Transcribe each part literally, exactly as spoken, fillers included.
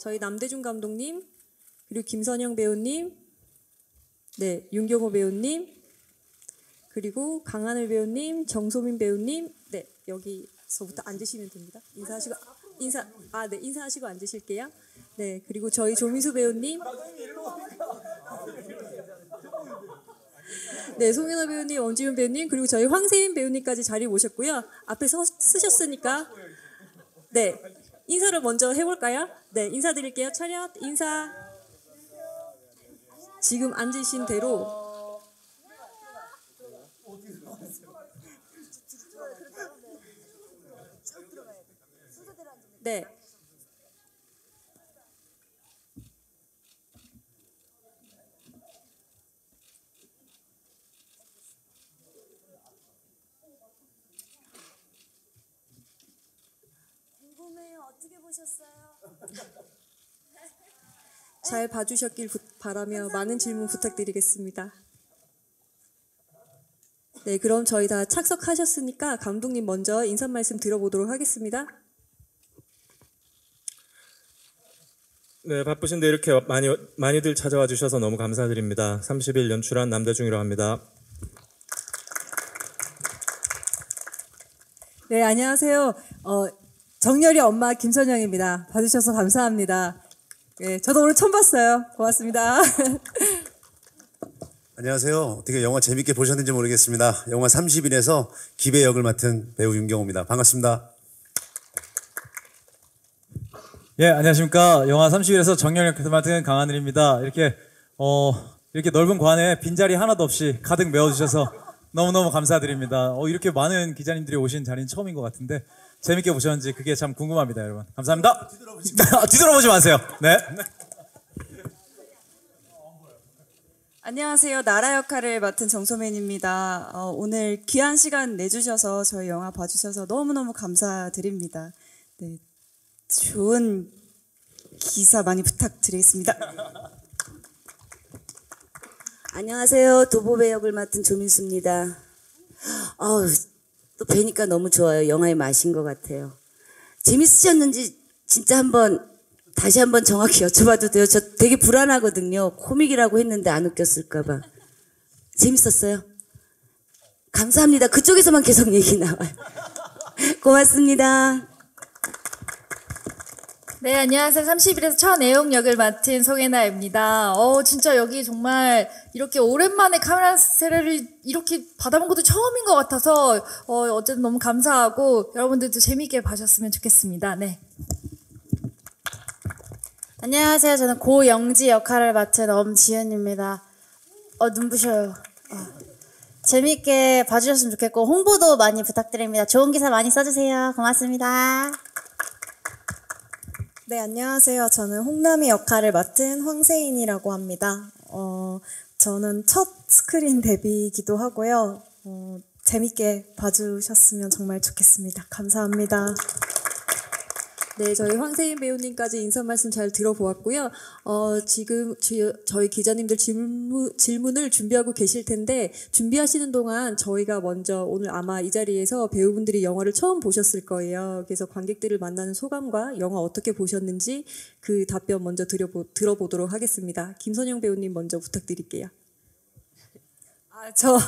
저희 남대중 감독님, 그리고 김선영 배우님, 네, 윤경호 배우님, 그리고 강하늘 배우님, 정소민 배우님, 네, 여기서부터 앉으시면 됩니다. 인사하시고, 인사, 아, 네, 인사하시고 앉으실게요. 네, 그리고 저희 조민수 배우님, 네, 송해나 배우님, 원지윤 배우님, 그리고 저희 황세인 배우님까지 자리에 오셨고요. 앞에 서, 쓰셨으니까, 네, 인사를 먼저 해볼까요? 네, 인사드릴게요. 차렷, 인사. 지금 앉으신 대로. 네. 어떻게 보셨어요? 잘 봐주셨길 부, 바라며 감사합니다. 많은 질문 부탁드리겠습니다. 네, 그럼 저희 다 착석하셨으니까 감독님 먼저 인사 말씀 들어보도록 하겠습니다. 네, 바쁘신데 이렇게 많이, 많이들 찾아와 주셔서 너무 감사드립니다. 삼십 일 연출한 남대중이라고 합니다. 네, 안녕하세요. 어, 정열이 엄마 김선영입니다. 봐주셔서 감사합니다. 예, 저도 오늘 처음 봤어요. 고맙습니다. 안녕하세요. 어떻게 영화 재밌게 보셨는지 모르겠습니다. 영화 삼십 일에서 기배 역을 맡은 배우 윤경호입니다. 반갑습니다. 예, 안녕하십니까. 영화 삼십 일에서 정열 역을 맡은 강하늘입니다. 이렇게 어 이렇게 넓은 관에 빈자리 하나도 없이 가득 메워주셔서 너무너무 감사드립니다. 어, 이렇게 많은 기자님들이 오신 자리는 처음인 것 같은데 재밌게 보셨는지 그게 참 궁금합니다, 여러분. 감사합니다. 뒤돌아보지, 뒤돌아보지 마세요. 네. 안녕하세요. 나라 역할을 맡은 정소민입니다. 어, 오늘 귀한 시간 내주셔서 저희 영화 봐주셔서 너무너무 감사드립니다. 네, 좋은 기사 많이 부탁드리겠습니다. 안녕하세요. 도보배 역을 맡은 조민수입니다. 어우, 또 뵈니까 너무 좋아요. 영화의 맛인 것 같아요. 재밌으셨는지 진짜 한번 다시 한번 정확히 여쭤봐도 돼요? 저 되게 불안하거든요. 코믹이라고 했는데 안 웃겼을까 봐. 재밌었어요? 감사합니다. 그쪽에서만 계속 얘기 나와요. 고맙습니다. 네, 안녕하세요. 삼십 일에서 천애용 역을 맡은 송해나입니다. 어, 진짜 여기 정말 이렇게 오랜만에 카메라 세례를 이렇게 받아본 것도 처음인 것 같아서 어, 어쨌든 너무 감사하고 여러분들도 재미있게 봐주셨으면 좋겠습니다. 네. 안녕하세요. 저는 고영지 역할을 맡은 엄지윤입니다. 어, 눈부셔요. 어. 재미있게 봐주셨으면 좋겠고 홍보도 많이 부탁드립니다. 좋은 기사 많이 써주세요. 고맙습니다. 네, 안녕하세요. 저는 홍남이 역할을 맡은 황세인이라고 합니다. 어, 저는 첫 스크린 데뷔이기도 하고요. 어, 재밌게 봐주셨으면 정말 좋겠습니다. 감사합니다. 네, 저희 황세인 배우님까지 인사 말씀 잘 들어보았고요. 어, 지금 지, 저희 기자님들 질문, 질문을 준비하고 계실 텐데 준비하시는 동안 저희가 먼저 오늘 아마 이 자리에서 배우분들이 영화를 처음 보셨을 거예요. 그래서 관객들을 만나는 소감과 영화 어떻게 보셨는지 그 답변 먼저 들여보, 들어보도록 하겠습니다. 김선영 배우님 먼저 부탁드릴게요. 아, 저...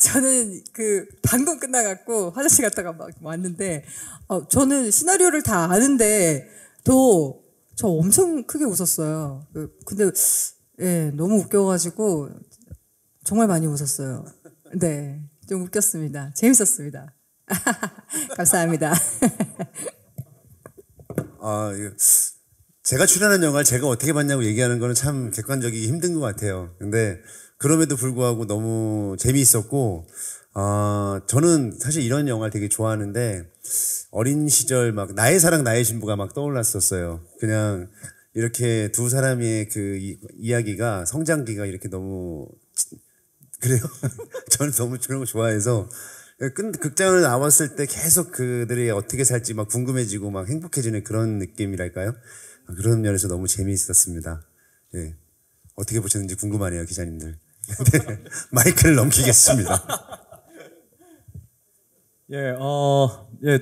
저는 그 방금 끝나갖고 화장실 갔다가 막 왔는데 어, 저는 시나리오를 다 아는데 또 저 엄청 크게 웃었어요. 근데 예, 너무 웃겨가지고 정말 많이 웃었어요. 네, 좀 웃겼습니다. 재밌었습니다. 감사합니다. 아, 제가 출연한 영화를 제가 어떻게 봤냐고 얘기하는 거는 참 객관적이기 힘든 것 같아요. 근데 그럼에도 불구하고 너무 재미있었고, 아, 저는 사실 이런 영화를 되게 좋아하는데, 어린 시절 막, 나의 사랑, 나의 신부가 막 떠올랐었어요. 그냥, 이렇게 두 사람의 그 이, 이야기가, 성장기가 이렇게 너무, 그래요? 저는 너무 그런 거 좋아해서, 끝, 극장을 나왔을 때 계속 그들이 어떻게 살지 막 궁금해지고 막 행복해지는 그런 느낌이랄까요? 그런 면에서 너무 재미있었습니다. 예. 어떻게 보셨는지 궁금하네요, 기자님들. 네, 마이크를 넘기겠습니다. 예, 어, 예,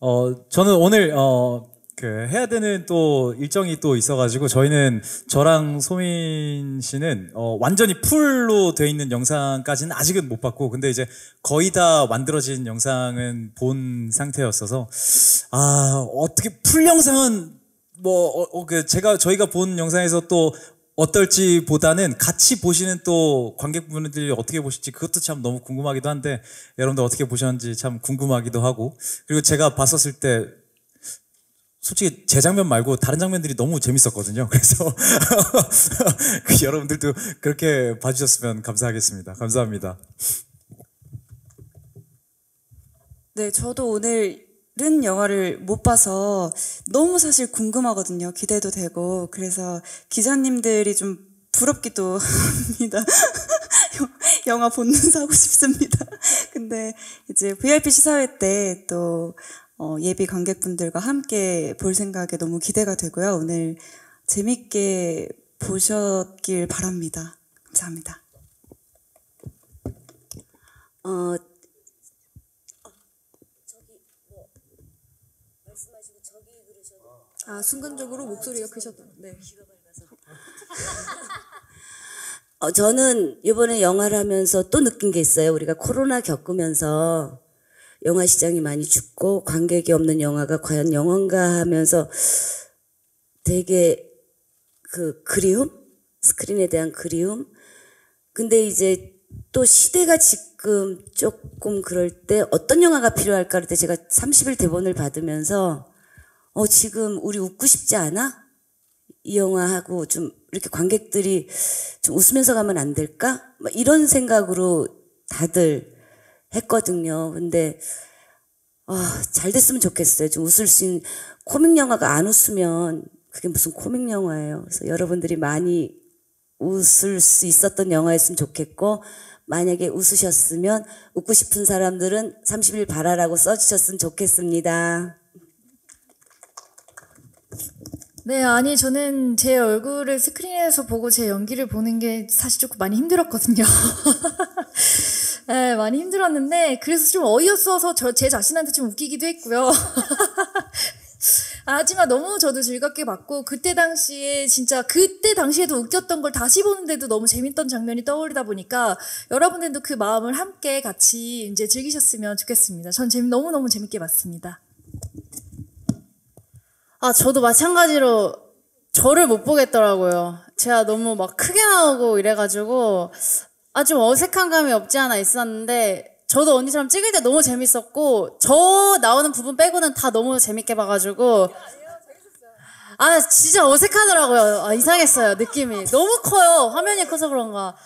어, 저는 오늘 어, 그 그 해야 되는 또 일정이 또 있어가지고 저희는 저랑 소민 씨는 어 완전히 풀로 돼 있는 영상까지는 아직은 못 봤고, 근데 이제 거의 다 만들어진 영상은 본 상태였어서 아 어떻게 풀 영상은 뭐 어, 어, 그 제가 저희가 본 영상에서 또 어떨지 보다는 같이 보시는 또 관객분들이 어떻게 보실지 그것도 참 너무 궁금하기도 한데 여러분들 어떻게 보셨는지 참 궁금하기도 하고, 그리고 제가 봤었을 때 솔직히 제 장면 말고 다른 장면들이 너무 재밌었거든요. 그래서 여러분들도 그렇게 봐주셨으면 감사하겠습니다. 감사합니다. 네, 저도 오늘은 영화를 못 봐서 너무 사실 궁금하거든요. 기대도 되고. 그래서 기자님들이 좀 부럽기도 합니다. 영화 본능사 하고 싶습니다. 근데 이제 브이아이피 시사회 때 또 어, 예비 관객분들과 함께 볼 생각에 너무 기대가 되고요. 오늘 재밌게 보셨길 바랍니다. 감사합니다. 어, 저기 뭐 말씀하시고 저기 그러셔도 아 순간적으로 목소리가 크셨던. 네. 어, 저는 이번에 영화를 하면서 또 느낀 게 있어요. 우리가 코로나 겪으면서 영화 시장이 많이 죽고 관객이 없는 영화가 과연 영화인가 하면서 되게 그 그리움? 스크린에 대한 그리움? 근데 이제 또 시대가 지금 조금 그럴 때 어떤 영화가 필요할까 할 때 제가 삼십 일 대본을 받으면서 어 지금 우리 웃고 싶지 않아? 이 영화하고 좀 이렇게 관객들이 좀 웃으면서 가면 안 될까? 막 이런 생각으로 다들 했거든요. 근데 아, 잘 됐으면 좋겠어요. 좀 웃을 수 있는 코믹 영화가 안 웃으면 그게 무슨 코믹 영화예요. 그래서 여러분들이 많이 웃을 수 있었던 영화였으면 좋겠고, 만약에 웃으셨으면 웃고 싶은 사람들은 삼십 일 바라라고 써주셨으면 좋겠습니다. 네, 아니 저는 제 얼굴을 스크린에서 보고 제 연기를 보는 게 사실 조금 많이 힘들었거든요. 네, 많이 힘들었는데 그래서 좀 어이없어서 저, 제 자신한테 좀 웃기기도 했고요. 하지만 너무 저도 즐겁게 봤고, 그때 당시에 진짜 그때 당시에도 웃겼던 걸 다시 보는데도 너무 재밌던 장면이 떠오르다 보니까 여러분들도 그 마음을 함께 같이 이제 즐기셨으면 좋겠습니다. 전 재미, 너무너무 재밌게 봤습니다. 아, 저도 마찬가지로 저를 못 보겠더라고요. 제가 너무 막 크게 나오고 이래가지고 아, 좀 어색한 감이 없지 않아 있었는데 저도 언니처럼 찍을 때 너무 재밌었고 저 나오는 부분 빼고는 다 너무 재밌게 봐가지고 아 진짜 어색하더라고요. 아, 이상했어요. 느낌이 너무 커요. 화면이 커서 그런가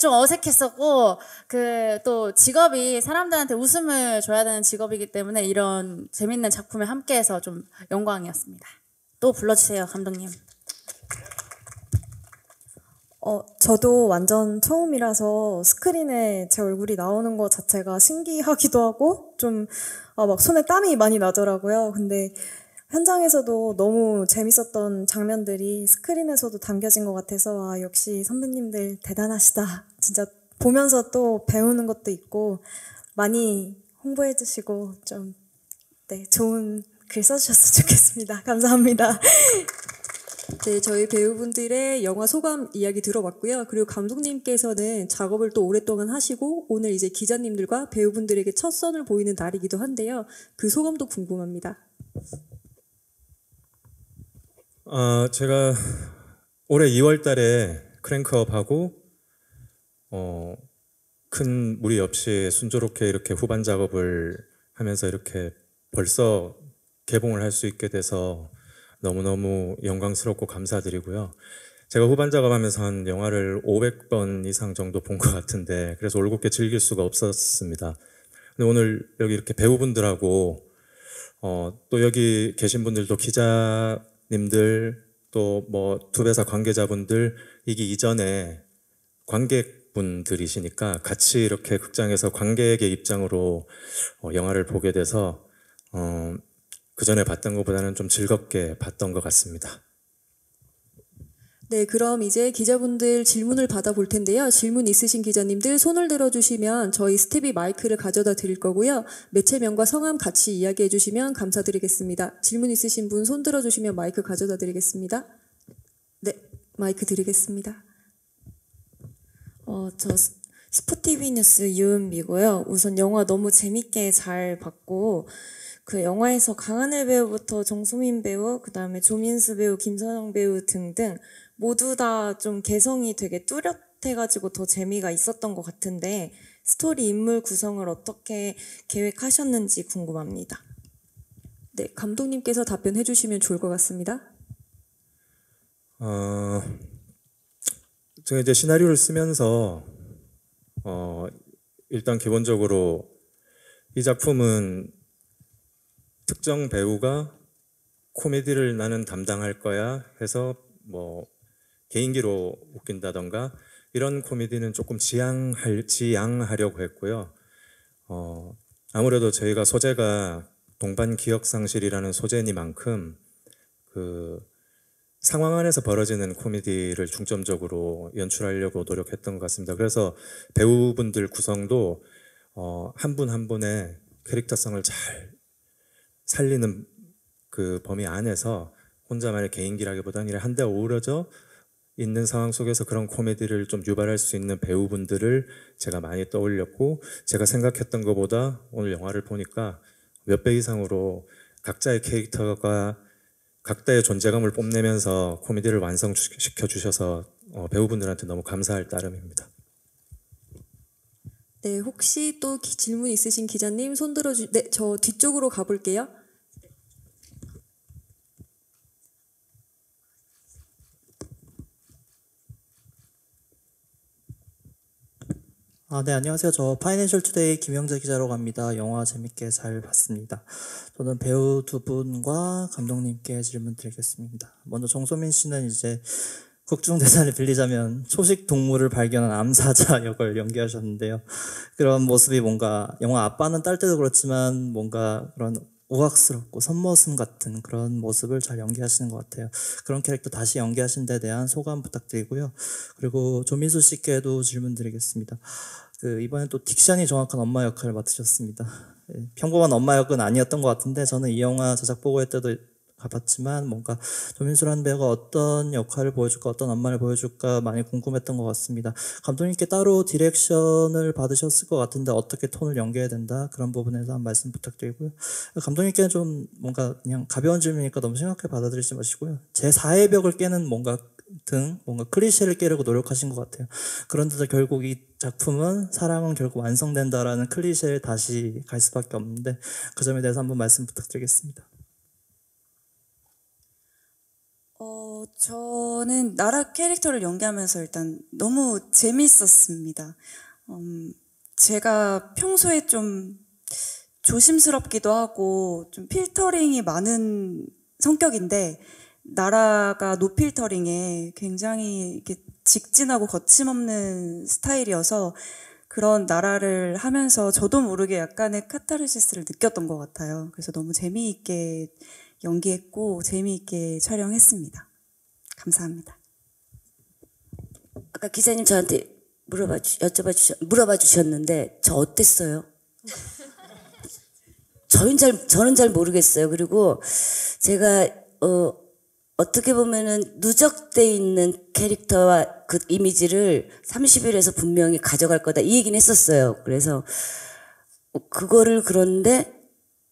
좀 어색했었고, 그 또 직업이 사람들한테 웃음을 줘야 되는 직업이기 때문에 이런 재밌는 작품에 함께해서 좀 영광이었습니다. 또 불러주세요, 감독님. 어, 저도 완전 처음이라서 스크린에 제 얼굴이 나오는 것 자체가 신기하기도 하고 좀 아, 막 손에 땀이 많이 나더라고요. 근데 현장에서도 너무 재밌었던 장면들이 스크린에서도 담겨진 것 같아서 아, 역시 선배님들 대단하시다. 진짜 보면서 또 배우는 것도 있고 많이 홍보해 주시고 좀 네, 좋은 글 써주셨으면 좋겠습니다. 감사합니다. 네, 저희 배우분들의 영화 소감 이야기 들어봤고요. 그리고 감독님께서는 작업을 또 오랫동안 하시고 오늘 이제 기자님들과 배우분들에게 첫 선을 보이는 날이기도 한데요. 그 소감도 궁금합니다. 아, 제가 올해 이월 달에 크랭크업하고 어, 큰 무리 없이 순조롭게 이렇게 후반 작업을 하면서 이렇게 벌써 개봉을 할 수 있게 돼서 너무너무 영광스럽고 감사드리고요. 제가 후반 작업하면서 한 영화를 오백 번 이상 정도 본 것 같은데 그래서 올곧게 즐길 수가 없었습니다. 근데 오늘 여기 이렇게 배우분들하고 어, 또 여기 계신 분들도 기자님들 또 뭐 두배사 관계자분들 이기 이전에 관객분들이시니까 같이 이렇게 극장에서 관객의 입장으로 어, 영화를 보게 돼서 어, 그 전에 봤던 것보다는 좀 즐겁게 봤던 것 같습니다. 네, 그럼 이제 기자분들 질문을 받아볼 텐데요. 질문 있으신 기자님들 손을 들어주시면 저희 스텝이 마이크를 가져다 드릴 거고요. 매체명과 성함 같이 이야기해 주시면 감사드리겠습니다. 질문 있으신 분 손 들어주시면 마이크 가져다 드리겠습니다. 네, 마이크 드리겠습니다. 어, 저 스포티비 뉴스 유은비고요. 우선 영화 너무 재밌게 잘 봤고, 그 영화에서 강하늘 배우부터 정소민 배우, 그 다음에 조민수 배우, 김선영 배우 등등 모두 다 좀 개성이 되게 뚜렷해가지고 더 재미가 있었던 것 같은데, 스토리 인물 구성을 어떻게 계획하셨는지 궁금합니다. 네, 감독님께서 답변해 주시면 좋을 것 같습니다. 어, 제가 이제 시나리오를 쓰면서 어, 일단 기본적으로 이 작품은 특정 배우가 코미디를 나는 담당할 거야 해서 뭐 개인기로 웃긴다던가 이런 코미디는 조금 지양할, 지양하려고 했고요. 어, 아무래도 저희가 소재가 동반 기억상실이라는 소재니만큼 그 상황 안에서 벌어지는 코미디를 중점적으로 연출하려고 노력했던 것 같습니다. 그래서 배우분들 구성도 어, 한 분 한 분의 캐릭터성을 잘 살리는 그 범위 안에서 혼자만의 개인기라기보다는 한데 어우러져 있는 상황 속에서 그런 코미디를 좀 유발할 수 있는 배우분들을 제가 많이 떠올렸고, 제가 생각했던 것보다 오늘 영화를 보니까 몇 배 이상으로 각자의 캐릭터가 각자의 존재감을 뽐내면서 코미디를 완성시켜 주셔서 배우분들한테 너무 감사할 따름입니다. 네, 혹시 또 기, 질문 있으신 기자님 손 들어주... 네, 저 뒤쪽으로 가볼게요. 아, 네, 안녕하세요. 저 파이낸셜 투데이 김영재 기자라고 합니다. 영화 재밌게 잘 봤습니다. 저는 배우 두 분과 감독님께 질문 드리겠습니다. 먼저 정소민 씨는 이제 극중 대사를 빌리자면 초식 동물을 발견한 암사자 역을 연기하셨는데요. 그런 모습이 뭔가 영화 아빠는 딸 때도 그렇지만 뭔가 그런 우악스럽고 선머슴 같은 그런 모습을 잘 연기하시는 것 같아요. 그런 캐릭터 다시 연기하신 데 대한 소감 부탁드리고요. 그리고 조민수 씨께도 질문 드리겠습니다. 그 이번에 또 딕션이 정확한 엄마 역할을 맡으셨습니다. 평범한 엄마 역은 아니었던 것 같은데, 저는 이 영화 제작 보고회 때도 봤지만 뭔가 조민수라는 배우가 어떤 역할을 보여줄까, 어떤 엄마를 보여줄까 많이 궁금했던 것 같습니다. 감독님께 따로 디렉션을 받으셨을 것 같은데 어떻게 톤을 연기해야 된다, 그런 부분에서 한 말씀 부탁드리고요. 감독님께는 좀 뭔가 그냥 가벼운 질문이니까 너무 심각하게 받아들이지 마시고요. 제사의 벽을 깨는 뭔가 등 뭔가 클리셰를 깨려고 노력하신 것 같아요. 그런데도 결국 이 작품은 사랑은 결국 완성된다라는 클리셰에 다시 갈 수밖에 없는데, 그 점에 대해서 한번 말씀 부탁드리겠습니다. 어, 저는 나라 캐릭터를 연기하면서 일단 너무 재밌었습니다. 음, 제가 평소에 좀 조심스럽기도 하고 좀 필터링이 많은 성격인데, 나라가 노필터링에 굉장히 이렇게 직진하고 거침없는 스타일이어서 그런 나라를 하면서 저도 모르게 약간의 카타르시스를 느꼈던 것 같아요. 그래서 너무 재미있게 연기했고 재미있게 촬영했습니다. 감사합니다. 아까 기자님 저한테 물어봐 주, 여쭤봐 주셔, 물어봐 주셨는데 저 어땠어요? 저는 잘 저는 잘 모르겠어요. 그리고 제가 어, 어떻게 보면은 누적돼 있는 캐릭터와 그 이미지를 삼십 일에서 분명히 가져갈 거다 이 얘기는 했었어요. 그래서 그거를 그런데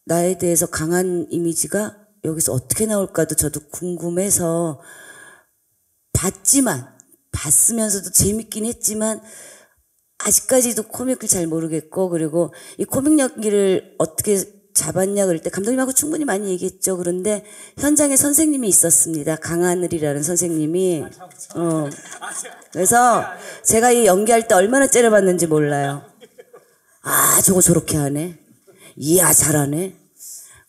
나에 대해서 강한 이미지가 여기서 어떻게 나올까도 저도 궁금해서 봤지만, 봤으면서도 재밌긴 했지만 아직까지도 코믹을 잘 모르겠고, 그리고 이 코믹 연기를 어떻게 잡았냐 그럴 때 감독님하고 충분히 많이 얘기했죠. 그런데 현장에 선생님이 있었습니다. 강하늘이라는 선생님이. 어. 그래서 제가 이 연기할 때 얼마나 째려봤는지 몰라요. 아, 저거 저렇게 하네. 이야, 잘하네.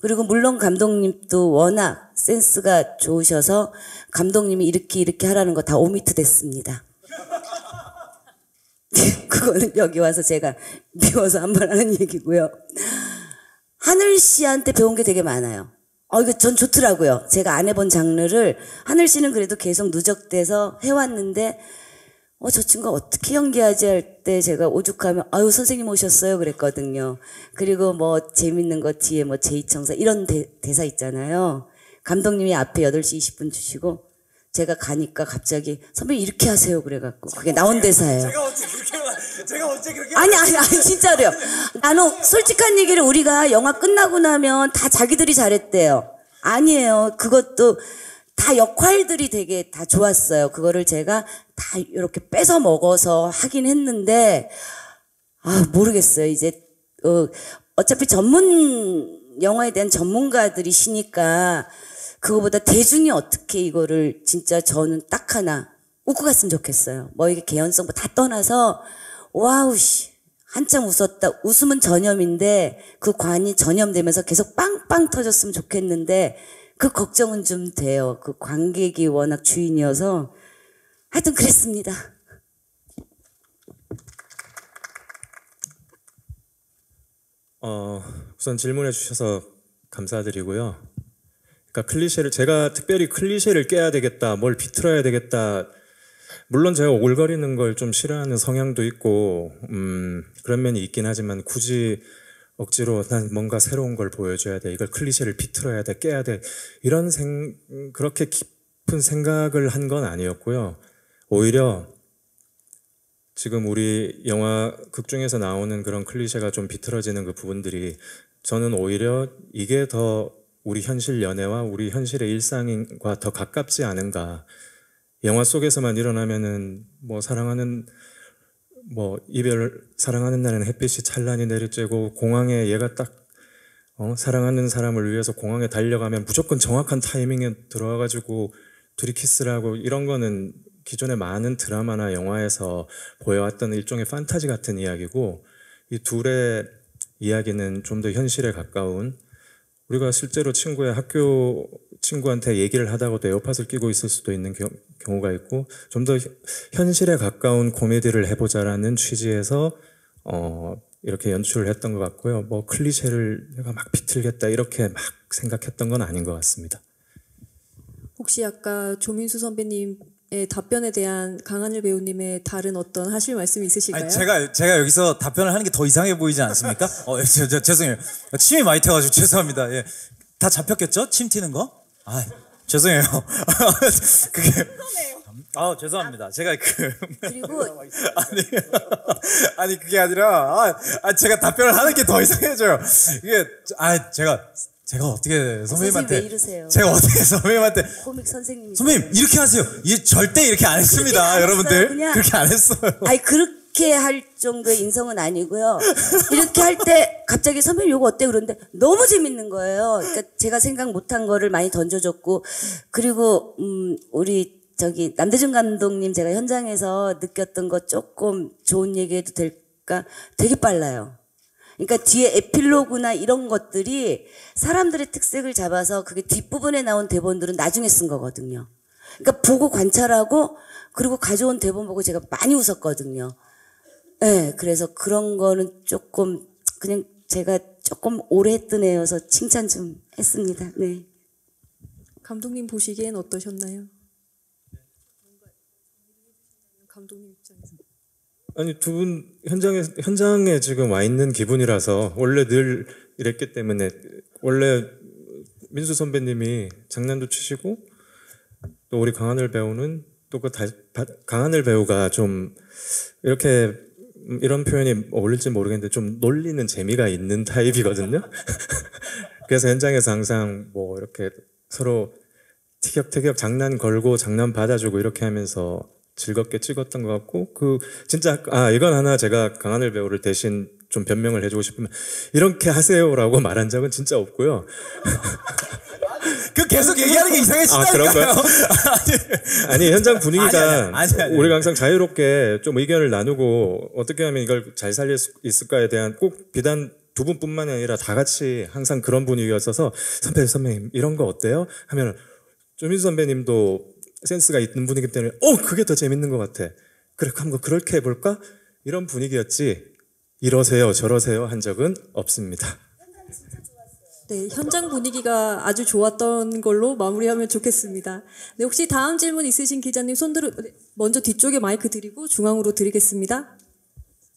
그리고 물론 감독님도 워낙 센스가 좋으셔서 감독님이 이렇게 이렇게 하라는 거 다 오미트 됐습니다. 그거는 여기 와서 제가 미워서 한 번 하는 얘기고요. 하늘 씨한테 배운 게 되게 많아요. 어, 이거 전 좋더라고요. 제가 안 해본 장르를 하늘 씨는 그래도 계속 누적돼서 해왔는데 어, 저 친구가 어떻게 연기하지 할 때 제가 오죽하면 아유 선생님 오셨어요 그랬거든요. 그리고 뭐 재밌는 거 뒤에 뭐 제이청사 이런 대, 대사 있잖아요. 감독님이 앞에 여덟 시 이십 분 주시고 제가 가니까 갑자기 선배님 이렇게 하세요 그래갖고 그게 나온 대사예요. 제가 어째 그렇게 제가 어째 그렇게 아니 아니 아니 진짜로요. 나는 솔직한 얘기를 우리가 영화 끝나고 나면 다 자기들이 잘했대요. 아니에요. 그것도 다 역할들이 되게 다 좋았어요. 그거를 제가 다 이렇게 뺏어 먹어서 하긴 했는데 아 모르겠어요. 이제 어, 어차피 전문 영화에 대한 전문가들이 시니까 그거보다 대중이 어떻게 이거를 진짜 저는 딱 하나 웃고 갔으면 좋겠어요. 뭐 이게 개연성 뭐 다 떠나서 와우 씨 한참 웃었다. 웃음은 전염인데 그 관이 전염되면서 계속 빵빵 터졌으면 좋겠는데 그 걱정은 좀 돼요. 그 관객이 워낙 주인이어서 하여튼 그랬습니다. 어, 우선 질문해 주셔서 감사드리고요. 그러니까 클리셰를 제가 특별히 클리셰를 깨야 되겠다, 뭘 비틀어야 되겠다. 물론 제가 오글거리는 걸 좀 싫어하는 성향도 있고 음, 그런 면이 있긴 하지만 굳이 억지로 난 뭔가 새로운 걸 보여줘야 돼, 이걸 클리셰를 비틀어야 돼, 깨야 돼 이런 생, 그렇게 깊은 생각을 한 건 아니었고요. 오히려 지금 우리 영화 극 중에서 나오는 그런 클리셰가 좀 비틀어지는 그 부분들이 저는 오히려 이게 더 우리 현실 연애와 우리 현실의 일상과 더 가깝지 않은가. 영화 속에서만 일어나면은 뭐 사랑하는 뭐 이별 사랑하는 날에는 햇빛이 찬란히 내리쬐고 공항에 얘가 딱 어, 사랑하는 사람을 위해서 공항에 달려가면 무조건 정확한 타이밍에 들어와가지고 둘이 키스를 하고 이런 거는 기존의 많은 드라마나 영화에서 보여왔던 일종의 판타지 같은 이야기고 이 둘의 이야기는 좀 더 현실에 가까운 우리가 실제로 친구의 학교 친구한테 얘기를 하다가도 에어팟을 끼고 있을 수도 있는 겨, 경우가 있고 좀 더 현실에 가까운 코미디를 해보자라는 취지에서 어, 이렇게 연출을 했던 것 같고요. 뭐 클리셰를 내가 막 비틀겠다 이렇게 막 생각했던 건 아닌 것 같습니다. 혹시 아까 조민수 선배님의 답변에 대한 강하늘 배우님의 다른 어떤 하실 말씀이 있으실까요? 아니, 제가 제가 여기서 답변을 하는 게 더 이상해 보이지 않습니까? 어, 저, 저, 죄송해요. 침이 많이 튀어가지고 죄송합니다. 예. 다 잡혔겠죠? 침 튀는 거? 아, 죄송해요. 그게 아, 죄송합니다. 제가 그 그리고 아니 아니 그게 아니라 아, 제가 답변을 하는 게 더 이상해져요. 이게 아, 제가 제가 어떻게 선배님한테 선생님 왜 이러세요? 제가 어떻게 선배님한테 코믹 선생님 선배님 이렇게 하세요. 이 절대 이렇게 안 했습니다, 여러분들. 그냥, 그렇게 안 했어요. 아니 그렇게 할 정도의 인성은 아니고요. 이렇게 할 때 갑자기 선배님 요거 어때 그런데 너무 재밌는 거예요. 그러니까 제가 생각 못한 거를 많이 던져줬고 그리고 음 우리 저기 남대중 감독님 제가 현장에서 느꼈던 거 조금 좋은 얘기해도 될까? 되게 빨라요. 그러니까 뒤에 에필로그나 이런 것들이 사람들의 특색을 잡아서 그게 뒷부분에 나온 대본들은 나중에 쓴 거거든요. 그러니까 보고 관찰하고 그리고 가져온 대본 보고 제가 많이 웃었거든요. 예, 네, 그래서 그런 거는 조금 그냥 제가 조금 오래 했던 애여서 칭찬 좀 했습니다. 네. 감독님 보시기엔 어떠셨나요? 감독님 입장에서 아니 두 분 현장에 현장에 지금 와 있는 기분이라서 원래 늘 이랬기 때문에 원래 민수 선배님이 장난도 치시고 또 우리 강하늘 배우는 또 그 강하늘 배우가 좀 이렇게 이런 표현이 어울릴지 모르겠는데 좀 놀리는 재미가 있는 타입이거든요. 그래서 현장에서 항상 뭐 이렇게 서로 티격태격 장난 걸고 장난 받아주고 이렇게 하면서 즐겁게 찍었던 것 같고 그 진짜 아 이건 하나 제가 강하늘 배우를 대신 좀 변명을 해주고 싶으면 이렇게 하세요라고 말한 적은 진짜 없고요. 그 계속 얘기하는 게 이상해지니까요. 아, 아니, 아니 현장 분위기가 아니, 아니, 아니, 아니. 우리가 항상 자유롭게 좀 의견을 나누고 어떻게 하면 이걸 잘 살릴 수 있을까에 대한 꼭 비단 두 분뿐만이 아니라 다 같이 항상 그런 분위기였어서 선배님 선배님 이런 거 어때요? 하면 조민수 선배님도 센스가 있는 분위기 때문에 어 그게 더 재밌는 것 같아. 그래 한번 그렇게 해볼까? 이런 분위기였지 이러세요 저러세요 한 적은 없습니다. 네, 현장 분위기가 아주 좋았던 걸로 마무리하면 좋겠습니다. 네, 혹시 다음 질문 있으신 기자님 손들어 먼저 뒤쪽에 마이크 드리고 중앙으로 드리겠습니다.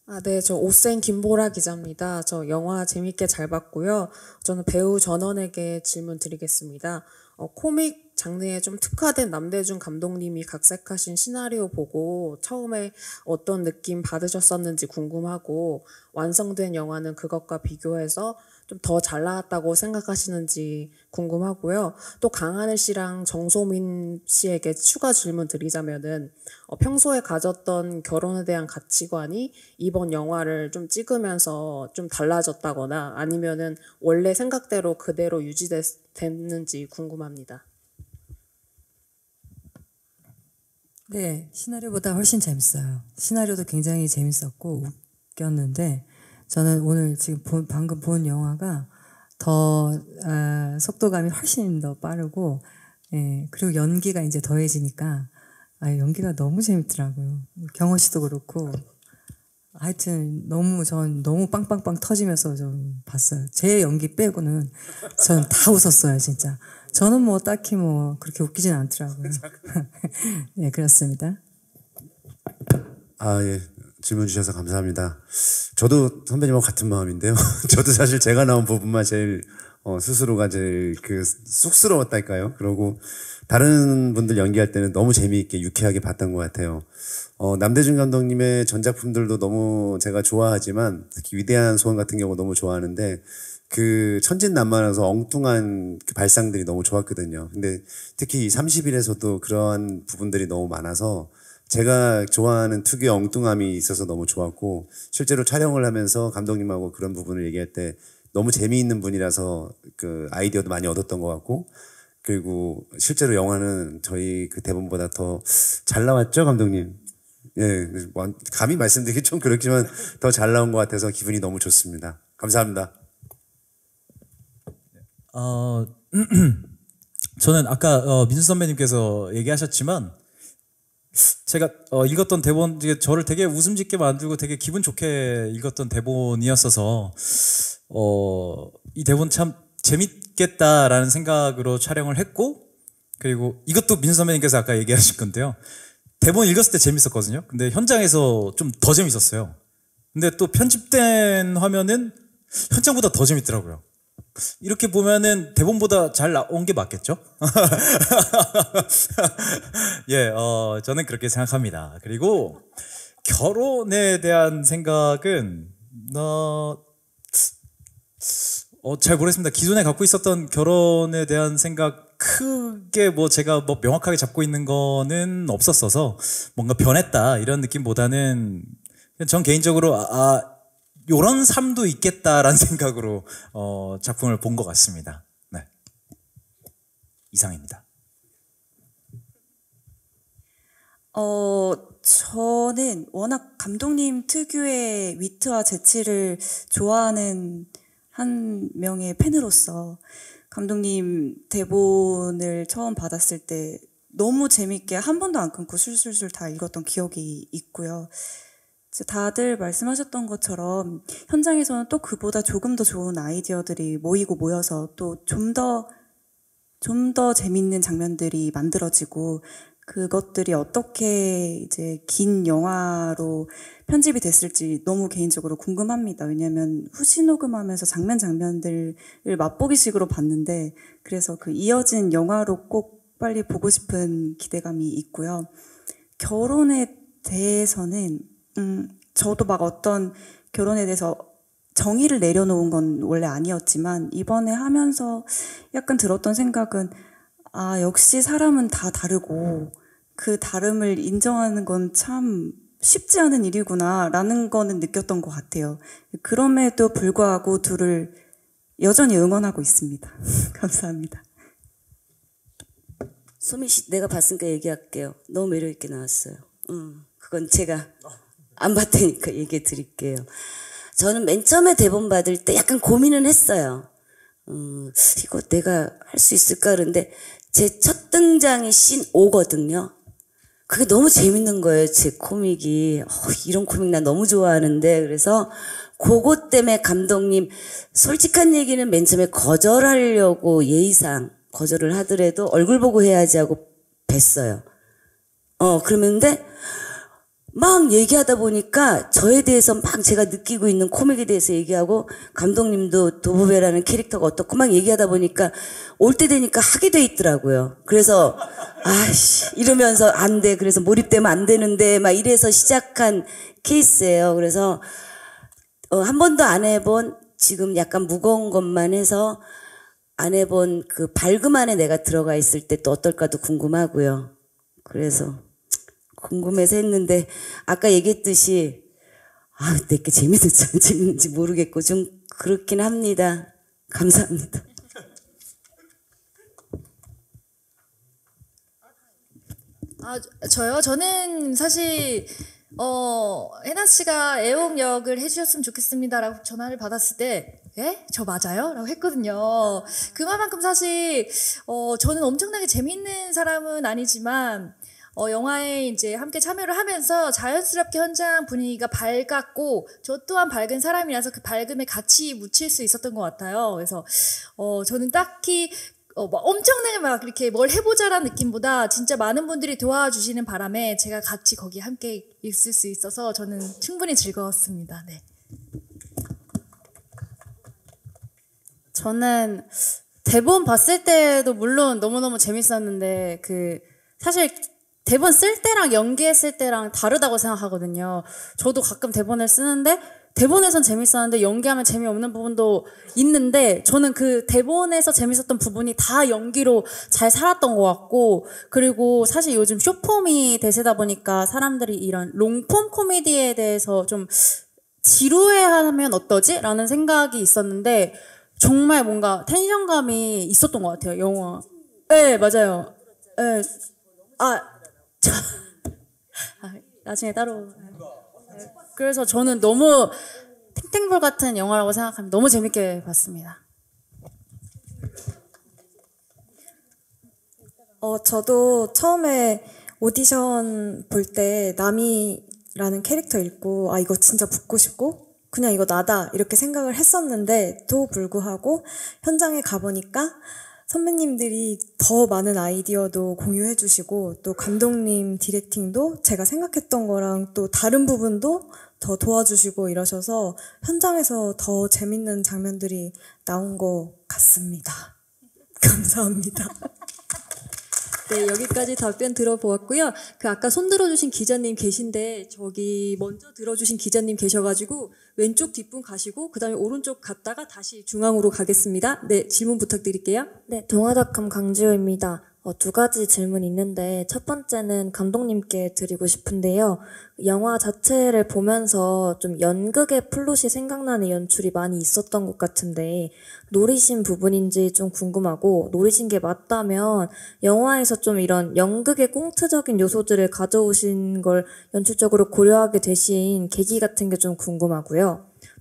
아, 네, 저 오센 김보라 기자입니다. 저 영화 재밌게 잘 봤고요. 저는 배우 전원에게 질문 드리겠습니다. 어, 코믹 장르에 좀 특화된 남대중 감독님이 각색하신 시나리오 보고 처음에 어떤 느낌 받으셨었는지 궁금하고 완성된 영화는 그것과 비교해서 좀 더 잘 나왔다고 생각하시는지 궁금하고요. 또 강하늘 씨랑 정소민 씨에게 추가 질문 드리자면은 어, 평소에 가졌던 결혼에 대한 가치관이 이번 영화를 좀 찍으면서 좀 달라졌다거나 아니면은 원래 생각대로 그대로 유지됐는지 궁금합니다. 네, 시나리오보다 훨씬 재밌어요. 시나리오도 굉장히 재밌었고 웃겼는데 저는 오늘 지금 본, 방금 본 영화가 더 어, 속도감이 훨씬 더 빠르고 예, 그리고 연기가 이제 더해지니까 아, 연기가 너무 재밌더라고요. 경호 씨도 그렇고 하여튼 너무 전 너무 빵빵빵 터지면서 좀 봤어요. 제 연기 빼고는 전 다 웃었어요, 진짜. 저는 뭐 딱히 뭐 그렇게 웃기진 않더라고요. 예, 그렇습니다. 아, 예. 질문 주셔서 감사합니다. 저도 선배님하고 같은 마음인데요. 저도 사실 제가 나온 부분만 제일 어, 스스로가 제일 그 쑥스러웠달까요? 그러고 다른 분들 연기할 때는 너무 재미있게 유쾌하게 봤던 것 같아요. 어, 남대중 감독님의 전작품들도 너무 제가 좋아하지만 특히 위대한 소원 같은 경우 너무 좋아하는데 그 천진난만해서 엉뚱한 그 발상들이 너무 좋았거든요. 근데 특히 삼십 일에서도 그러한 부분들이 너무 많아서 제가 좋아하는 특유의 엉뚱함이 있어서 너무 좋았고 실제로 촬영을 하면서 감독님하고 그런 부분을 얘기할 때 너무 재미있는 분이라서 그 아이디어도 많이 얻었던 것 같고 그리고 실제로 영화는 저희 그 대본보다 더 잘 나왔죠, 감독님? 예, 감히 말씀드리기 좀 그렇지만 더 잘 나온 것 같아서 기분이 너무 좋습니다. 감사합니다. 어, 저는 아까 어, 민수 선배님께서 얘기하셨지만 제가 어, 읽었던 대본, 저를 되게 웃음 짓게 만들고 되게 기분 좋게 읽었던 대본이었어서 어, 이 대본 참 재밌겠다라는 생각으로 촬영을 했고 그리고 이것도 민수 선배님께서 아까 얘기하신 건데요. 대본 읽었을 때 재밌었거든요. 근데 현장에서 좀 더 재밌었어요. 근데 또 편집된 화면은 현장보다 더 재밌더라고요. 이렇게 보면은 대본보다 잘 나온 게 맞겠죠? 예, 어, 저는 그렇게 생각합니다. 그리고 결혼에 대한 생각은, 어, 어, 잘 모르겠습니다. 기존에 갖고 있었던 결혼에 대한 생각 크게 뭐 제가 뭐 명확하게 잡고 있는 거는 없었어서 뭔가 변했다 이런 느낌보다는 전 개인적으로 아, 아 요런 삶도 있겠다라는 생각으로 어, 작품을 본 것 같습니다. 네, 이상입니다. 어, 저는 워낙 감독님 특유의 위트와 재치를 좋아하는 한 명의 팬으로서 감독님 대본을 처음 받았을 때 너무 재밌게 한 번도 안 끊고 술술술 다 읽었던 기억이 있고요. 다들 말씀하셨던 것처럼 현장에서는 또 그보다 조금 더 좋은 아이디어들이 모이고 모여서 또 좀 더 좀 더 재밌는 장면들이 만들어지고 그것들이 어떻게 이제 긴 영화로 편집이 됐을지 너무 개인적으로 궁금합니다. 왜냐하면 후시 녹음하면서 장면 장면들을 맛보기식으로 봤는데 그래서 그 이어진 영화로 꼭 빨리 보고 싶은 기대감이 있고요. 결혼에 대해서는 음, 저도 막 어떤 결혼에 대해서 정의를 내려놓은 건 원래 아니었지만 이번에 하면서 약간 들었던 생각은 아, 역시 사람은 다 다르고 그 다름을 인정하는 건 참 쉽지 않은 일이구나라는 거는 느꼈던 것 같아요. 그럼에도 불구하고 둘을 여전히 응원하고 있습니다. 감사합니다. 소민 씨, 내가 봤으니까 얘기할게요. 너무 매력 있게 나왔어요. 음, 그건 제가 안 봤다니까 얘기해 드릴게요. 저는 맨 처음에 대본 받을 때 약간 고민은 했어요. 음, 이거 내가 할 수 있을까? 그런데 제 첫 등장이 씬 오거든요. 그게 너무 재밌는 거예요. 제 코믹이. 어, 이런 코믹 나 너무 좋아하는데. 그래서 그것 때문에 감독님 솔직한 얘기는 맨 처음에 거절하려고 예의상 거절을 하더라도 얼굴 보고 해야지 하고 뵀어요. 어 그러는데 막 얘기하다 보니까 저에 대해서 막 제가 느끼고 있는 코믹에 대해서 얘기하고 감독님도 도보배라는 캐릭터가 어떻고 막 얘기하다 보니까 올 때 되니까 하게 돼 있더라고요. 그래서 아이씨 이러면서 안 돼. 그래서 몰입되면 안 되는데 막 이래서 시작한 케이스예요. 그래서 어, 한 번도 안 해본 지금 약간 무거운 것만 해서 안 해본 그 밝음 안에 내가 들어가 있을 때 또 어떨까도 궁금하고요. 그래서 궁금해서 했는데 아까 얘기했듯이 아, 내게 재미도 잘 찍는지 모르겠고 좀 그렇긴 합니다. 감사합니다. 아 저요? 저는 사실 어 해나 씨가 애옹 역을 해주셨으면 좋겠습니다라고 전화를 받았을 때 예? 저 맞아요? 라고 했거든요. 그만큼 사실 어 저는 엄청나게 재미있는 사람은 아니지만 어, 영화에 이제 함께 참여를 하면서 자연스럽게 현장 분위기가 밝았고, 저 또한 밝은 사람이라서 그 밝음에 같이 묻힐 수 있었던 것 같아요. 그래서, 어, 저는 딱히, 어, 막 엄청나게 막 이렇게 뭘 해보자라는 느낌보다 진짜 많은 분들이 도와주시는 바람에 제가 같이 거기 함께 있을 수 있어서 저는 충분히 즐거웠습니다. 네. 저는 대본 봤을 때도 물론 너무너무 재밌었는데, 그, 사실, 대본 쓸 때랑 연기했을 때랑 다르다고 생각하거든요. 저도 가끔 대본을 쓰는데 대본에선 재밌었는데 연기하면 재미없는 부분도 있는데 저는 그 대본에서 재밌었던 부분이 다 연기로 잘 살았던 것 같고, 그리고 사실 요즘 숏폼이 대세다 보니까 사람들이 이런 롱폼 코미디에 대해서 좀 지루해하면 어떠지? 라는 생각이 있었는데 정말 뭔가 텐션감이 있었던 것 같아요. 영화. 네 맞아요. 네. 아 나중에 따로. 그래서 저는 너무 탱탱볼 같은 영화라고 생각합니다. 너무 재밌게 봤습니다. 어, 저도 처음에 오디션 볼 때 남이라는 캐릭터 읽고 아 이거 진짜 붙고 싶고 그냥 이거 나다 이렇게 생각을 했었는데도 불구하고 현장에 가보니까 선배님들이 더 많은 아이디어도 공유해 주시고 또 감독님 디렉팅도 제가 생각했던 거랑 또 다른 부분도 더 도와주시고 이러셔서 현장에서 더 재밌는 장면들이 나온 것 같습니다. 감사합니다. 네, 여기까지 답변 들어보았고요. 그 아까 손 들어주신 기자님 계신데 저기 먼저 들어주신 기자님 계셔가지고 왼쪽 뒷분 가시고 그 다음에 오른쪽 갔다가 다시 중앙으로 가겠습니다. 네, 질문 부탁드릴게요. 네, 동아닷컴 강지호입니다. 어, 두 가지 질문이 있는데 첫 번째는 감독님께 드리고 싶은데요. 영화 자체를 보면서 좀 연극의 플롯이 생각나는 연출이 많이 있었던 것 같은데 노리신 부분인지 좀 궁금하고 노리신 게 맞다면 영화에서 좀 이런 연극의 꽁트적인 요소들을 가져오신 걸 연출적으로 고려하게 되신 계기 같은 게 좀 궁금하고요.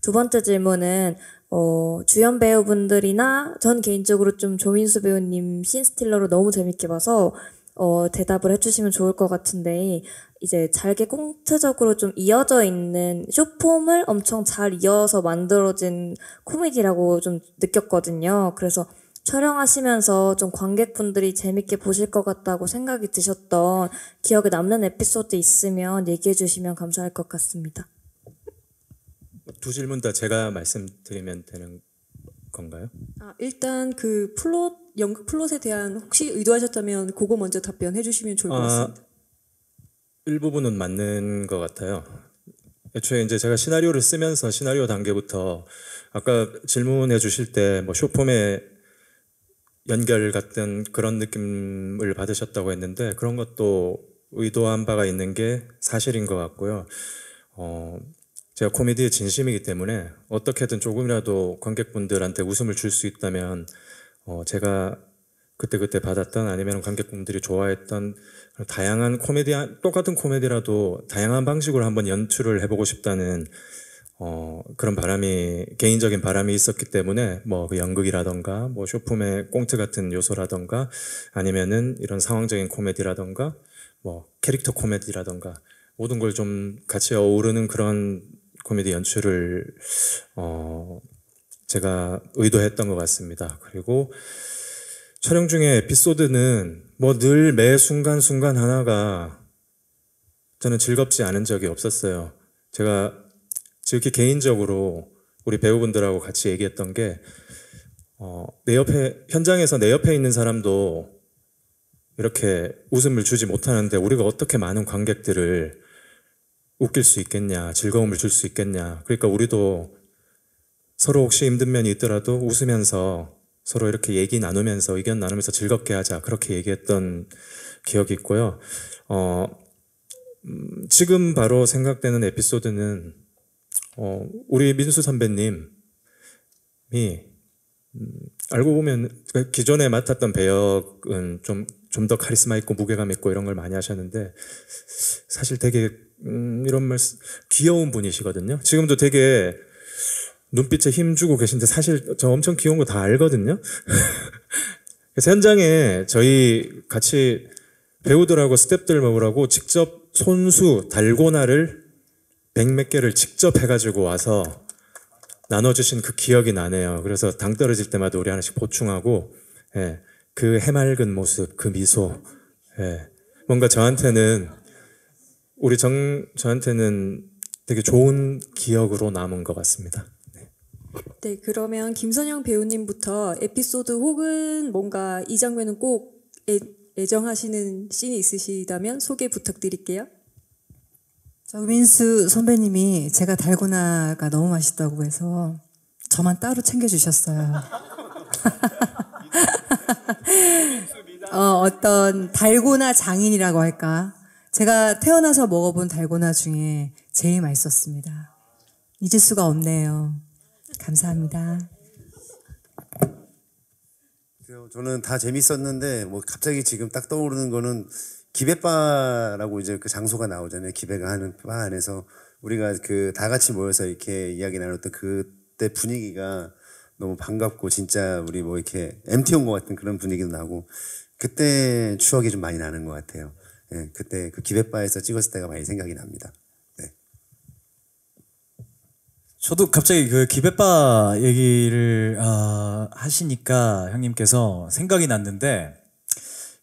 두 번째 질문은 어, 주연 배우분들이나 전 개인적으로 좀 조민수 배우님 신스틸러로 너무 재밌게 봐서 어, 대답을 해주시면 좋을 것 같은데 이제 잘게 꽁트적으로 좀 이어져 있는 숏폼을 엄청 잘 이어서 만들어진 코미디라고 좀 느꼈거든요. 그래서 촬영하시면서 좀 관객분들이 재밌게 보실 것 같다고 생각이 드셨던 기억에 남는 에피소드 있으면 얘기해 주시면 감사할 것 같습니다. 두 질문 다 제가 말씀드리면 되는 건가요? 아, 일단 그 플롯, 연극 플롯에 대한 혹시 의도하셨다면 그거 먼저 답변해 주시면 좋을 것 같습니다. 아, 일부분은 맞는 것 같아요. 애초에 이제 제가 시나리오를 쓰면서 시나리오 단계부터 아까 질문해 주실 때 뭐 숏폼의 연결 같은 그런 느낌을 받으셨다고 했는데 그런 것도 의도한 바가 있는 게 사실인 것 같고요. 어, 제가 코미디에 진심이기 때문에 어떻게든 조금이라도 관객분들한테 웃음을 줄 수 있다면 어 제가 그때그때 받았던 아니면 관객분들이 좋아했던 다양한 코미디, 똑같은 코미디라도 다양한 방식으로 한번 연출을 해보고 싶다는 어 그런 바람이, 개인적인 바람이 있었기 때문에 뭐 그 연극이라던가 뭐 쇼폼의 꽁트 같은 요소라던가 아니면은 이런 상황적인 코미디라던가 뭐 캐릭터 코미디라던가 모든 걸 좀 같이 어우르는 그런 코미디 연출을 어 제가 의도했던 것 같습니다. 그리고 촬영 중에 에피소드는 뭐 늘 매 순간순간 하나가 저는 즐겁지 않은 적이 없었어요. 제가 지극히 개인적으로 우리 배우분들하고 같이 얘기했던 게 어, 내 옆에 현장에서 내 옆에 있는 사람도 이렇게 웃음을 주지 못하는데 우리가 어떻게 많은 관객들을 웃길 수 있겠냐, 즐거움을 줄 수 있겠냐. 그러니까 우리도 서로 혹시 힘든 면이 있더라도 웃으면서 서로 이렇게 얘기 나누면서 의견 나누면서 즐겁게 하자, 그렇게 얘기했던 기억이 있고요. 어, 음, 지금 바로 생각되는 에피소드는 어, 우리 민수 선배님이 음, 알고 보면 기존에 맡았던 배역은 좀 좀 더 카리스마 있고 무게감 있고 이런 걸 많이 하셨는데 사실 되게 음, 이런 말 귀여운 분이시거든요. 지금도 되게 눈빛에 힘 주고 계신데 사실 저 엄청 귀여운 거 다 알거든요. 그래서 현장에 저희 같이 배우들하고 스태프들 먹으라고 직접 손수 달고나를 백몇 개를 직접 해가지고 와서 나눠주신 그 기억이 나네요. 그래서 당 떨어질 때마다 우리 하나씩 보충하고, 예, 그 해맑은 모습, 그 미소, 예, 뭔가 저한테는 우리 정 저한테는 되게 좋은 기억으로 남은 것 같습니다. 네, 네, 그러면 김선영 배우님부터 에피소드 혹은 뭔가 이 장면은 꼭 애, 애정하시는 씬이 있으시다면 소개 부탁드릴게요. 조민수 선배님이 제가 달고나가 너무 맛있다고 해서 저만 따로 챙겨주셨어요. 어, 어떤 달고나 장인이라고 할까? 제가 태어나서 먹어본 달고나 중에 제일 맛있었습니다. 잊을 수가 없네요. 감사합니다. 저는 다 재밌었는데 뭐 갑자기 지금 딱 떠오르는 거는 기배바라고 이제 그 장소가 나오잖아요. 기배가 하는 바 안에서 우리가 그 다 같이 모여서 이렇게 이야기 나눴던 그때 분위기가 너무 반갑고 진짜 우리 뭐 이렇게 엠티 온 것 같은 그런 분위기도 나고 그때 추억이 좀 많이 나는 것 같아요. 예, 그때 그 기배바에서 찍었을 때가 많이 생각이 납니다. 네. 저도 갑자기 그 기배바 얘기를 아, 하시니까 형님께서 생각이 났는데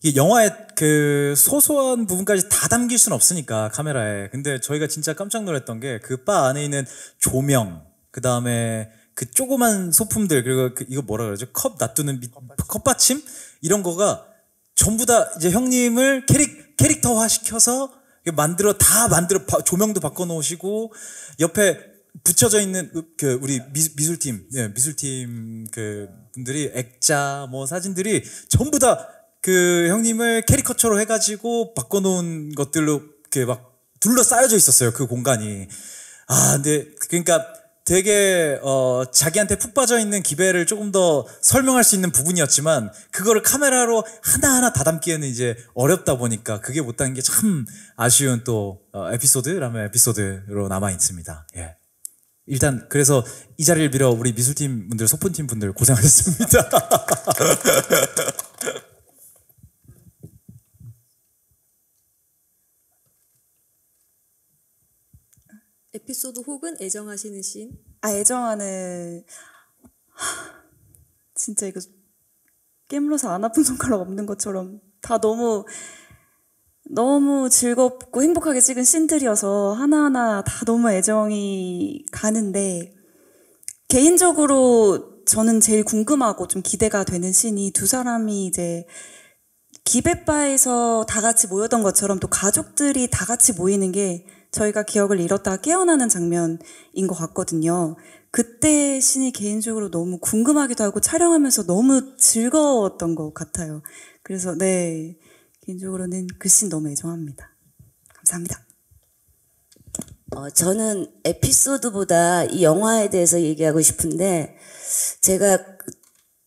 이 영화의 그 소소한 부분까지 다 담길 수는 없으니까 카메라에. 근데 저희가 진짜 깜짝 놀랐던 게 그 바 안에 있는 조명, 그 다음에 그 조그만 소품들, 그리고 그 이거 뭐라 그러죠? 컵 놔두는 밑, 컵받침 이런 거가 전부 다 이제 형님을 캐릭 캐릭터화 시켜서 만들어 다 만들어 바, 조명도 바꿔 놓으시고 옆에 붙여져 있는 그 우리 미, 미술팀, 예, 미술팀 그 분들이 액자 뭐 사진들이 전부 다 그 형님을 캐리커처로 해가지고 바꿔놓은 것들로 이렇게 막 둘러싸여져 있었어요, 그 공간이. 아, 근데 그러니까 되게 어 자기한테 푹 빠져있는 기배를 조금 더 설명할 수 있는 부분이었지만 그거를 카메라로 하나하나 다 담기에는 이제 어렵다 보니까 그게 못 담긴 게 참 아쉬운 또 어, 에피소드라면 에피소드로 남아있습니다. 예. 일단 그래서 이 자리를 빌어 우리 미술팀 분들, 소품팀 분들 고생하셨습니다. 에피소드 혹은 애정하시는 씬? 아, 애정하는... 하... 진짜 이거 깨물어서 안 아픈 손가락 없는 것처럼 다 너무 너무 즐겁고 행복하게 찍은 씬들이어서 하나하나 다 너무 애정이 가는데 개인적으로 저는 제일 궁금하고 좀 기대가 되는 씬이 두 사람이 이제 기배바에서 다 같이 모였던 것처럼 또 가족들이 다 같이 모이는 게 저희가 기억을 잃었다가 깨어나는 장면인 것 같거든요. 그때 신이 개인적으로 너무 궁금하기도 하고 촬영하면서 너무 즐거웠던 것 같아요. 그래서 네, 개인적으로는 그 신 너무 애정합니다. 감사합니다. 어, 저는 에피소드보다 이 영화에 대해서 얘기하고 싶은데 제가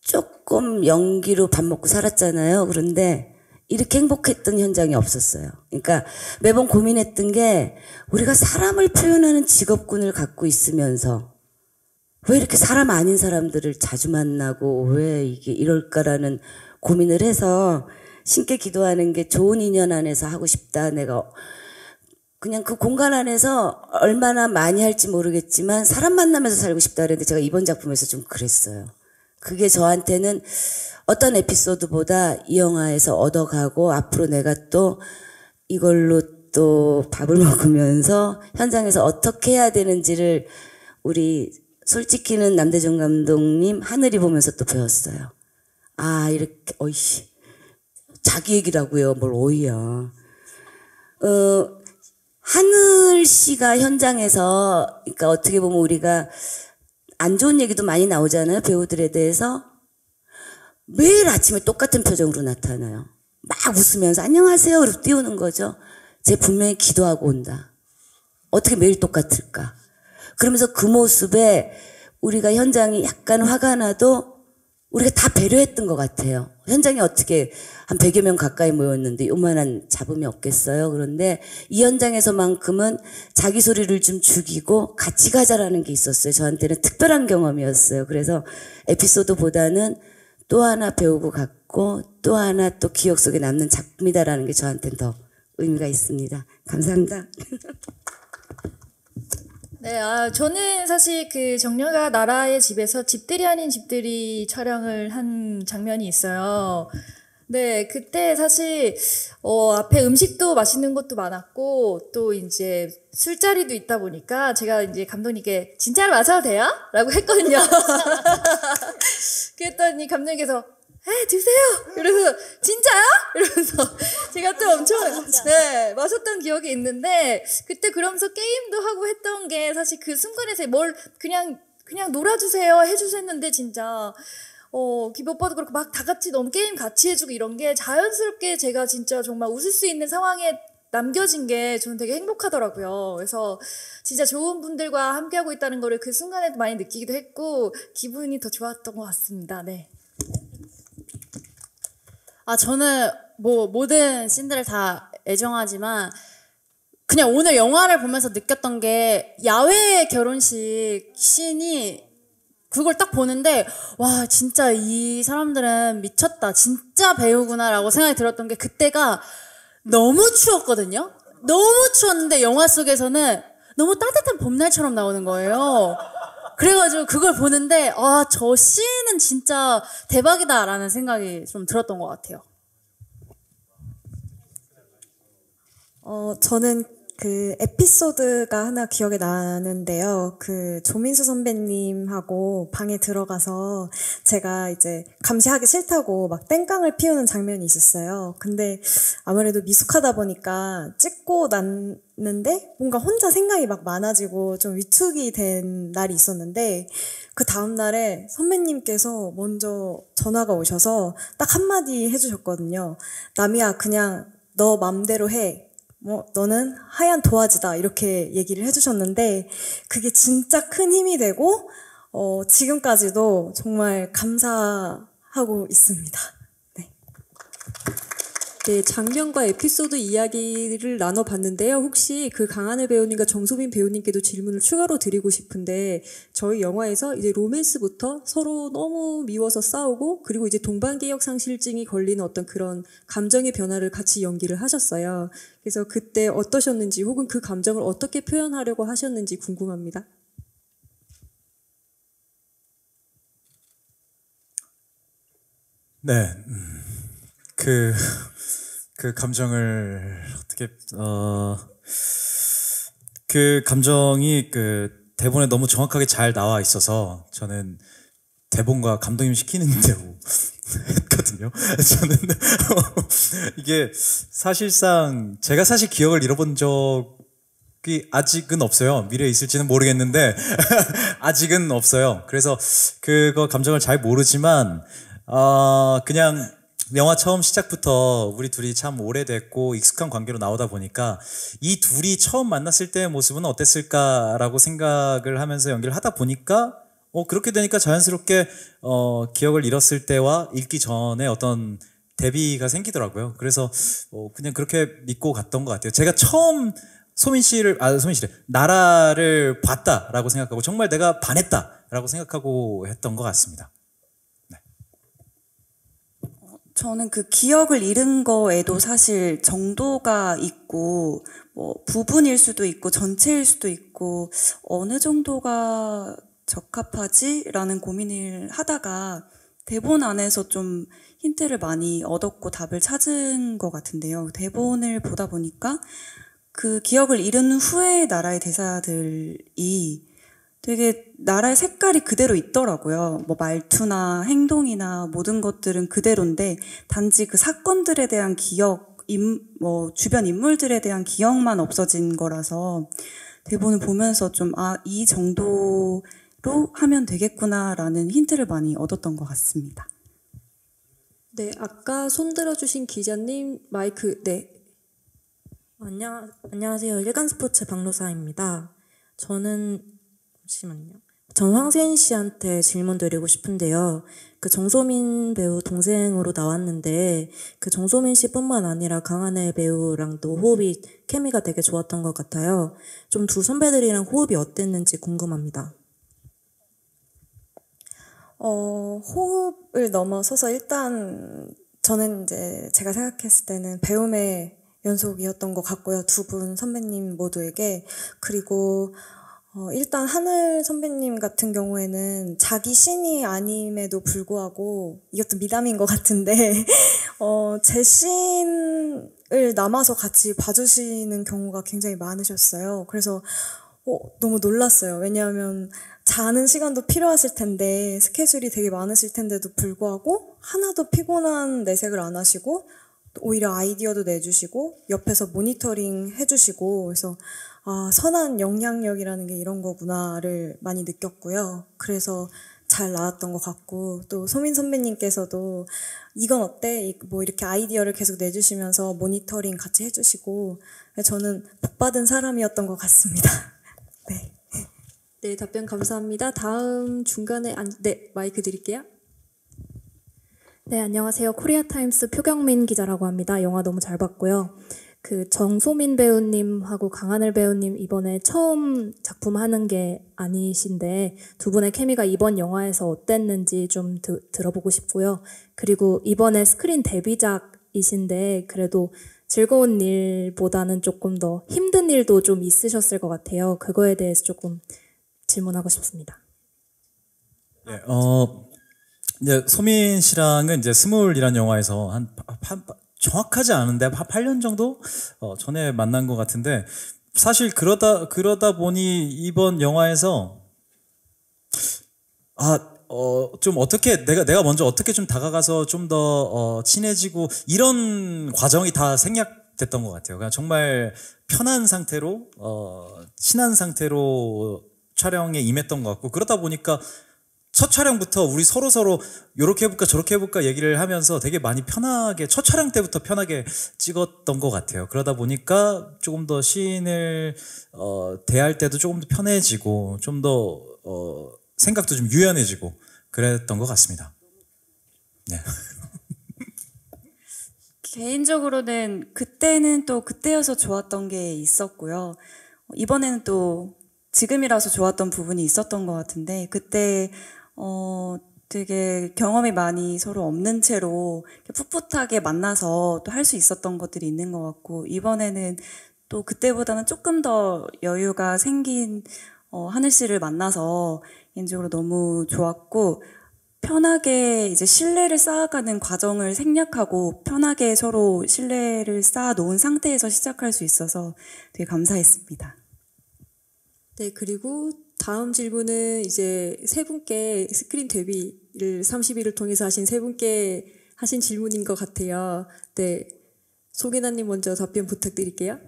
조금 연기로 밥 먹고 살았잖아요. 그런데 이렇게 행복했던 현장이 없었어요. 그러니까 매번 고민했던 게 우리가 사람을 표현하는 직업군을 갖고 있으면서 왜 이렇게 사람 아닌 사람들을 자주 만나고 왜 이게 이럴까라는 고민을 해서 신께 기도하는 게 좋은 인연 안에서 하고 싶다. 내가 그냥 그 공간 안에서 얼마나 많이 할지 모르겠지만 사람 만나면서 살고 싶다 그랬는데 제가 이번 작품에서 좀 그랬어요. 그게 저한테는 어떤 에피소드보다 이 영화에서 얻어가고 앞으로 내가 또 이걸로 또 밥을 먹으면서 현장에서 어떻게 해야 되는지를 우리 솔직히는 남대중 감독님 하늘이 보면서 또 배웠어요. 아 이렇게 어이씨 자기 얘기라고요. 뭘 어이야. 어 하늘 씨가 현장에서 그러니까 어떻게 보면 우리가 안 좋은 얘기도 많이 나오잖아요. 배우들에 대해서. 매일 아침에 똑같은 표정으로 나타나요. 막 웃으면서 안녕하세요. 그리고 띄우는 거죠. 쟤 분명히 기도하고 온다. 어떻게 매일 똑같을까. 그러면서 그 모습에 우리가 현장이 약간 화가 나도 우리가 다 배려했던 것 같아요. 현장이 어떻게 한 백여 명 가까이 모였는데 요만한 잡음이 없겠어요. 그런데 이 현장에서만큼은 자기 소리를 좀 죽이고 같이 가자라는 게 있었어요. 저한테는 특별한 경험이었어요. 그래서 에피소드보다는 또 하나 배우고 갔고 또 하나 또 기억 속에 남는 작품이다라는 게 저한테는 더 의미가 있습니다. 감사합니다. 네, 아, 저는 사실 그 정녀가 나라의 집에서 집들이 아닌 집들이 촬영을 한 장면이 있어요. 네, 그때 사실 어, 앞에 음식도 맛있는 것도 많았고 또 이제 술자리도 있다 보니까 제가 이제 감독님께 진짜로 마셔도 돼요? 라고 했거든요. 그랬더니 감독님께서 에 드세요! 이러면서 진짜요? 이러면서 제가 또 엄청 네 마셨던 기억이 있는데 그때 그러면서 게임도 하고 했던 게 사실 그 순간에서 뭘 그냥 그냥 놀아주세요 해주셨는데 진짜 어 김오빠도 그렇고 막 다 같이 너무 게임 같이 해주고 이런 게 자연스럽게 제가 진짜 정말 웃을 수 있는 상황에 남겨진 게 저는 되게 행복하더라고요. 그래서 진짜 좋은 분들과 함께하고 있다는 거를 그 순간에도 많이 느끼기도 했고 기분이 더 좋았던 것 같습니다. 네. 아 저는 뭐 모든 씬들을 다 애정하지만 그냥 오늘 영화를 보면서 느꼈던 게 야외 결혼식 씬이 그걸 딱 보는데 와 진짜 이 사람들은 미쳤다 진짜 배우구나 라고 생각이 들었던 게 그때가 너무 추웠거든요. 너무 추웠는데 영화 속에서는 너무 따뜻한 봄날처럼 나오는 거예요. 그래가지고 그걸 보는데 아, 저 씬은 진짜 대박이다 라는 생각이 좀 들었던 것 같아요. 어, 저는 그 에피소드가 하나 기억에 나는데요. 그 조민수 선배님하고 방에 들어가서 제가 이제 감시하기 싫다고 막 땡깡을 피우는 장면이 있었어요. 근데 아무래도 미숙하다 보니까 찍고 났는데 뭔가 혼자 생각이 막 많아지고 좀 위축이 된 날이 있었는데 그 다음 날에 선배님께서 먼저 전화가 오셔서 딱 한마디 해주셨거든요. 남이야 그냥 너 맘대로 해. 뭐 너는 하얀 도화지다 이렇게 얘기를 해주셨는데 그게 진짜 큰 힘이 되고 어, 지금까지도 정말 감사하고 있습니다. 네. 네, 장면과 에피소드 이야기를 나눠봤는데요. 혹시 그 강하늘 배우님과 정소민 배우님께도 질문을 추가로 드리고 싶은데 저희 영화에서 이제 로맨스부터 서로 너무 미워서 싸우고 그리고 이제 동반개역 상실증이 걸리는 어떤 그런 감정의 변화를 같이 연기를 하셨어요. 그래서 그때 어떠셨는지 혹은 그 감정을 어떻게 표현하려고 하셨는지 궁금합니다. 네, 그... 그 감정을 어떻게 어 그 감정이 그 대본에 너무 정확하게 잘 나와 있어서 저는 대본과 감독님 시키는 대로 했거든요. 저는 이게 사실상 제가 사실 기억을 잃어본 적이 아직은 없어요. 미래에 있을지는 모르겠는데 아직은 없어요. 그래서 그거 감정을 잘 모르지만 어 그냥 영화 처음 시작부터 우리 둘이 참 오래됐고 익숙한 관계로 나오다 보니까 이 둘이 처음 만났을 때의 모습은 어땠을까라고 생각을 하면서 연기를 하다 보니까 어 그렇게 되니까 자연스럽게 어 기억을 잃었을 때와 읽기 전에 어떤 대비가 생기더라고요. 그래서 어 그냥 그렇게 믿고 갔던 것 같아요. 제가 처음 소민 씨를 아 소민 씨래 나라를 봤다라고 생각하고 정말 내가 반했다라고 생각하고 했던 것 같습니다. 저는 그 기억을 잃은 거에도 사실 정도가 있고 뭐 부분일 수도 있고 전체일 수도 있고 어느 정도가 적합하지라는 고민을 하다가 대본 안에서 좀 힌트를 많이 얻었고 답을 찾은 것 같은데요. 대본을 보다 보니까 그 기억을 잃은 후에 나라의 대사들이 되게 나라의 색깔이 그대로 있더라고요. 뭐 말투나 행동이나 모든 것들은 그대로인데 단지 그 사건들에 대한 기억, 임, 뭐 주변 인물들에 대한 기억만 없어진 거라서 대본을 보면서 좀 아, 이 정도로 하면 되겠구나라는 힌트를 많이 얻었던 것 같습니다. 네, 아까 손 들어주신 기자님 마이크, 네. 안녕, 안녕하세요. 일간스포츠 박로사입니다. 저는, 잠시만요. 정황세인 씨한테 질문 드리고 싶은데요. 그 정소민 배우 동생으로 나왔는데 그 정소민 씨뿐만 아니라 강하늘 배우랑도 호흡이, 케미가 되게 좋았던 것 같아요. 좀 두 선배들이랑 호흡이 어땠는지 궁금합니다. 어, 호흡을 넘어서서 일단 저는 이제 제가 생각했을 때는 배움의 연속이었던 것 같고요. 두 분 선배님 모두에게. 그리고 어, 일단 하늘 선배님 같은 경우에는 자기 신이 아님에도 불구하고 이것도 미담인 것 같은데 어, 제 신을 남아서 같이 봐주시는 경우가 굉장히 많으셨어요. 그래서 어, 너무 놀랐어요. 왜냐하면 자는 시간도 필요하실 텐데 스케줄이 되게 많으실 텐데도 불구하고 하나도 피곤한 내색을 안 하시고 오히려 아이디어도 내주시고 옆에서 모니터링 해주시고 그래서 아, 선한 영향력이라는 게 이런 거구나를 많이 느꼈고요. 그래서 잘 나왔던 것 같고 또 소민 선배님께서도 이건 어때? 뭐 이렇게 아이디어를 계속 내주시면서 모니터링 같이 해주시고 저는 복받은 사람이었던 것 같습니다. 네. 네, 답변 감사합니다. 다음 중간에 안, 네, 마이크 드릴게요. 네, 안녕하세요. 코리아타임스 표경민 기자라고 합니다. 영화 너무 잘 봤고요. 그 정소민 배우님하고 강하늘 배우님 이번에 처음 작품 하는 게 아니신데 두 분의 케미가 이번 영화에서 어땠는지 좀 드, 들어보고 싶고요. 그리고 이번에 스크린 데뷔작이신데 그래도 즐거운 일보다는 조금 더 힘든 일도 좀 있으셨을 것 같아요. 그거에 대해서 조금 질문하고 싶습니다. 네, 어... 이제 소민 씨랑은 이제 스물이라는 영화에서 한 파, 파, 정확하지 않은데 한 팔 년 정도 어, 전에 만난 것 같은데 사실 그러다 그러다 보니 이번 영화에서 아, 어, 좀 어떻게 내가 내가 먼저 어떻게 좀 다가가서 좀 더 어, 친해지고 이런 과정이 다 생략됐던 것 같아요. 그냥 정말 편한 상태로 어, 친한 상태로 촬영에 임했던 것 같고 그러다 보니까. 첫 촬영부터 우리 서로서로 요렇게 해볼까 저렇게 해볼까 얘기를 하면서 되게 많이 편하게 첫 촬영 때부터 편하게 찍었던 것 같아요. 그러다 보니까 조금 더 시인을 어, 대할 때도 조금 더 편해지고 좀 더 어, 생각도 좀 유연해지고 그랬던 것 같습니다. 네. 개인적으로는 그때는 또 그때여서 좋았던 게 있었고요. 이번에는 또 지금이라서 좋았던 부분이 있었던 것 같은데 그때 어 되게 경험이 많이 서로 없는 채로 풋풋하게 만나서 또 할 수 있었던 것들이 있는 것 같고 이번에는 또 그때보다는 조금 더 여유가 생긴 어 하늘 씨를 만나서 개인적으로 너무 좋았고 편하게 이제 신뢰를 쌓아가는 과정을 생략하고 편하게 서로 신뢰를 쌓아놓은 상태에서 시작할 수 있어서 되게 감사했습니다. 네, 그리고 다음 질문은 이제 세 분께 스크린 데뷔를 삼십 일을 통해서 하신 세 분께 하신 질문인 것 같아요. 네, 송해나님 먼저 답변 부탁드릴게요.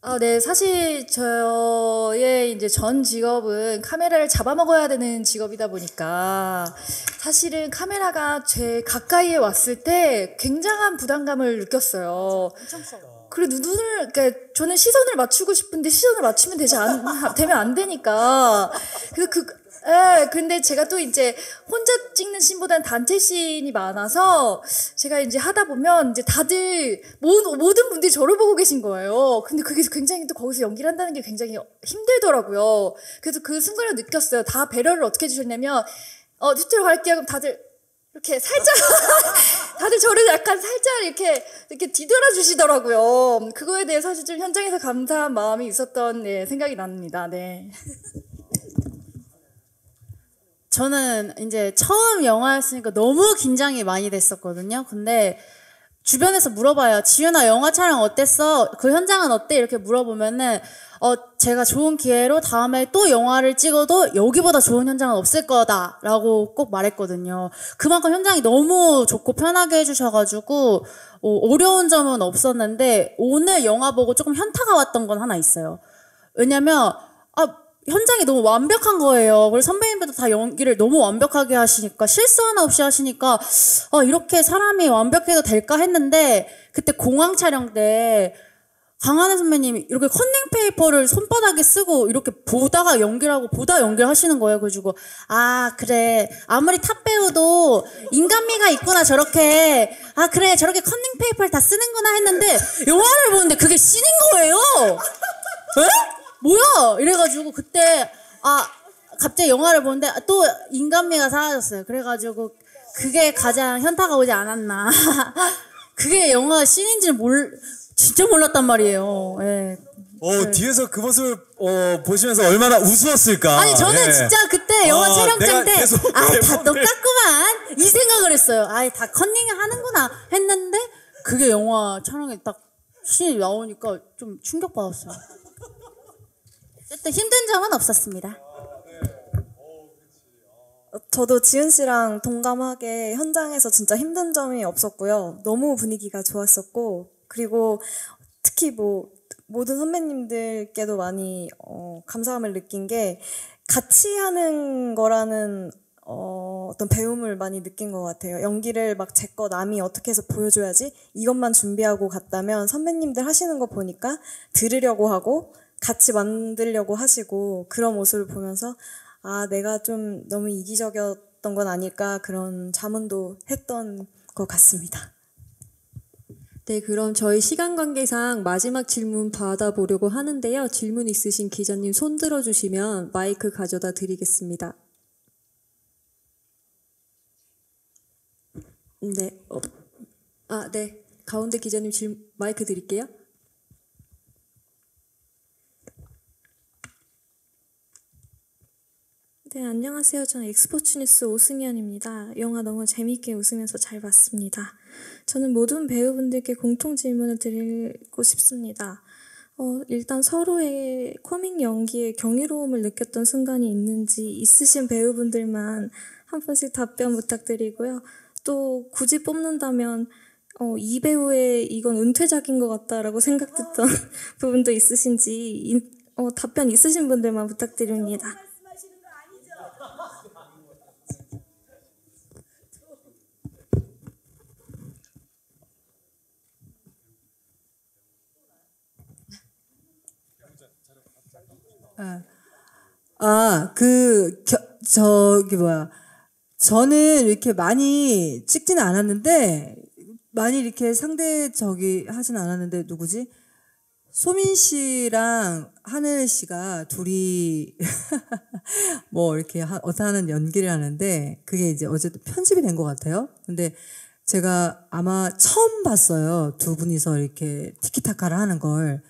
아, 네, 사실 저의 이제 전 직업은 카메라를 잡아먹어야 되는 직업이다 보니까 사실은 카메라가 제 가까이에 왔을 때 굉장한 부담감을 느꼈어요. 진짜, 엄청 커요. 그래 눈을 그러니까 저는 시선을 맞추고 싶은데 시선을 맞추면 되지 안 되면 안 되니까 그래서 그 예, 근데 제가 또 이제 혼자 찍는 씬보다는 단체 씬이 많아서 제가 이제 하다 보면 이제 다들 모든, 모든 분들이 저를 보고 계신 거예요. 근데 그게 굉장히 또 거기서 연기를 한다는 게 굉장히 힘들더라고요. 그래서 그 순간을 느꼈어요. 다 배려를 어떻게 해주셨냐면 어, 뒤로 갈게요. 그럼 다들 이렇게 살짝 다들 저를 약간 살짝 이렇게 이렇게 뒤돌아주시더라고요. 그거에 대해 사실 좀 현장에서 감사한 마음이 있었던 네, 생각이 납니다. 네. 저는 이제 처음 영화였으니까 너무 긴장이 많이 됐었거든요. 근데 주변에서 물어봐요. 지윤아 영화 촬영 어땠어? 그 현장은 어때? 이렇게 물어보면은 어 제가 좋은 기회로 다음에 또 영화를 찍어도 여기보다 좋은 현장은 없을 거다 라고 꼭 말했거든요. 그만큼 현장이 너무 좋고 편하게 해주셔가지고 어, 어려운 점은 없었는데 오늘 영화 보고 조금 현타가 왔던 건 하나 있어요. 왜냐면 아 현장이 너무 완벽한 거예요. 그리고 선배님들도 다 연기를 너무 완벽하게 하시니까 실수 하나 없이 하시니까 아 이렇게 사람이 완벽해도 될까 했는데 그때 공항 촬영 때 강하늘 선배님이 이렇게 컨닝페이퍼를 손바닥에 쓰고 이렇게 보다가 연기하고 보다 연기하시는 거예요. 그래가지고 아 그래 아무리 탑배우도 인간미가 있구나 저렇게 아 그래 저렇게 컨닝페이퍼를 다 쓰는구나 했는데 영화를 보는데 그게 씬인 거예요. 에? 뭐야! 이래가지고 그때 아 갑자기 영화를 보는데 아, 또 인간미가 사라졌어요. 그래가지고 그게 가장 현타가 오지 않았나. 그게 영화 씬인지는 몰 진짜 몰랐단 말이에요. 예. 어 네. 뒤에서 그 모습을 어, 보시면서 얼마나 우스웠을까. 아니 저는 예. 진짜 그때 영화 아, 촬영장 때 아 다 똑같구만 이 생각을 했어요. 아 다 컨닝하는구나 했는데 그게 영화 촬영에 딱 씬이 나오니까 좀 충격받았어요. 어쨌든 힘든 점은 없었습니다. 저도 지은 씨랑 동감하게 현장에서 진짜 힘든 점이 없었고요. 너무 분위기가 좋았었고 그리고 특히 뭐 모든 선배님들께도 많이 어, 감사함을 느낀 게 같이 하는 거라는 어, 어떤 배움을 많이 느낀 것 같아요. 연기를 막 제 거 남이 어떻게 해서 보여줘야지 이것만 준비하고 갔다면 선배님들 하시는 거 보니까 들으려고 하고 같이 만들려고 하시고 그런 모습을 보면서 아 내가 좀 너무 이기적이었던 건 아닐까 그런 자문도 했던 것 같습니다. 네 그럼 저희 시간 관계상 마지막 질문 받아보려고 하는데요. 질문 있으신 기자님 손 들어주시면 마이크 가져다 드리겠습니다. 네, 어. 아, 네. 가운데 기자님 질문, 마이크 드릴게요. 네, 안녕하세요. 저는 엑스포츠뉴스 오승현입니다. 영화 너무 재밌게 웃으면서 잘 봤습니다. 저는 모든 배우분들께 공통 질문을 드리고 싶습니다. 어, 일단 서로의 코믹 연기에 경이로움을 느꼈던 순간이 있는지 있으신 배우분들만 한 번씩 답변 부탁드리고요. 또 굳이 뽑는다면 어, 이 배우의 이건 은퇴작인 것 같다라고 생각했던 부분도 있으신지 인, 어, 답변 있으신 분들만 부탁드립니다. 아, 그, 겨, 저기 뭐야. 저는 이렇게 많이 찍지는 않았는데, 많이 이렇게 상대 저기 하진 않았는데, 누구지? 소민 씨랑 하늘 씨가 둘이 뭐 이렇게 하, 어떤 하는 연기를 하는데, 그게 이제 어쨌든 편집이 된 것 같아요. 근데 제가 아마 처음 봤어요. 두 분이서 이렇게 티키타카를 하는 걸.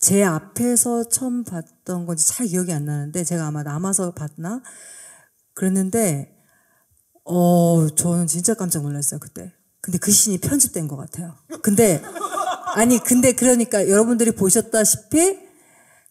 제 앞에서 처음 봤던 건지 잘 기억이 안 나는데 제가 아마 남아서 봤나? 그랬는데 어 저는 진짜 깜짝 놀랐어요 그때. 근데 그 씬이 편집된 것 같아요. 근데 아니 근데 그러니까 여러분들이 보셨다시피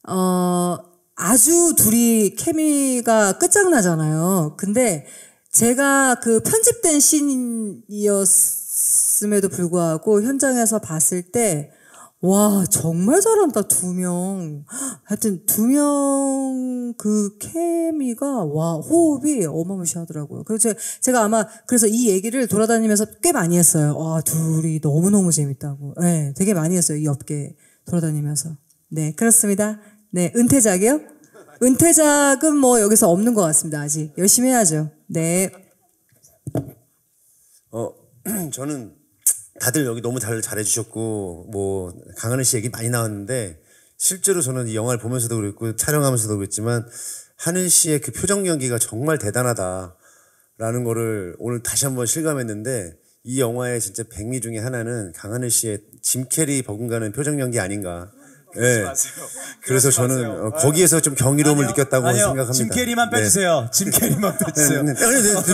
어 아주 둘이 케미가 끝장나잖아요. 근데 제가 그 편집된 씬이었음에도 불구하고 현장에서 봤을 때 와 정말 잘한다 두 명. 하여튼 두 명 그 케미가 와 호흡이 어마무시하더라고요. 그래서 제가 아마 그래서 이 얘기를 돌아다니면서 꽤 많이 했어요. 와 둘이 너무너무 재밌다고. 네, 되게 많이 했어요. 이 업계 돌아다니면서. 네 그렇습니다. 네 은퇴작이요? 은퇴작은 뭐 여기서 없는 것 같습니다. 아직 열심히 해야죠. 네. 어 저는 다들 여기 너무 잘, 잘해주셨고 뭐 강하늘 씨 얘기 많이 나왔는데 실제로 저는 이 영화를 보면서도 그랬고 촬영하면서도 그랬지만 하늘 씨의 그 표정 연기가 정말 대단하다 라는 거를 오늘 다시 한번 실감했는데, 이 영화의 진짜 백미 중에 하나는 강하늘 씨의 짐 캐리 버금가는 표정 연기 아닌가. 예. 네. 그래서 저는 어, 거기에서 좀 경이로움을 아니요. 느꼈다고 아니요. 생각합니다. 짐 캐리만 빼주세요. 네. 짐 캐리만 빼주세요. 네.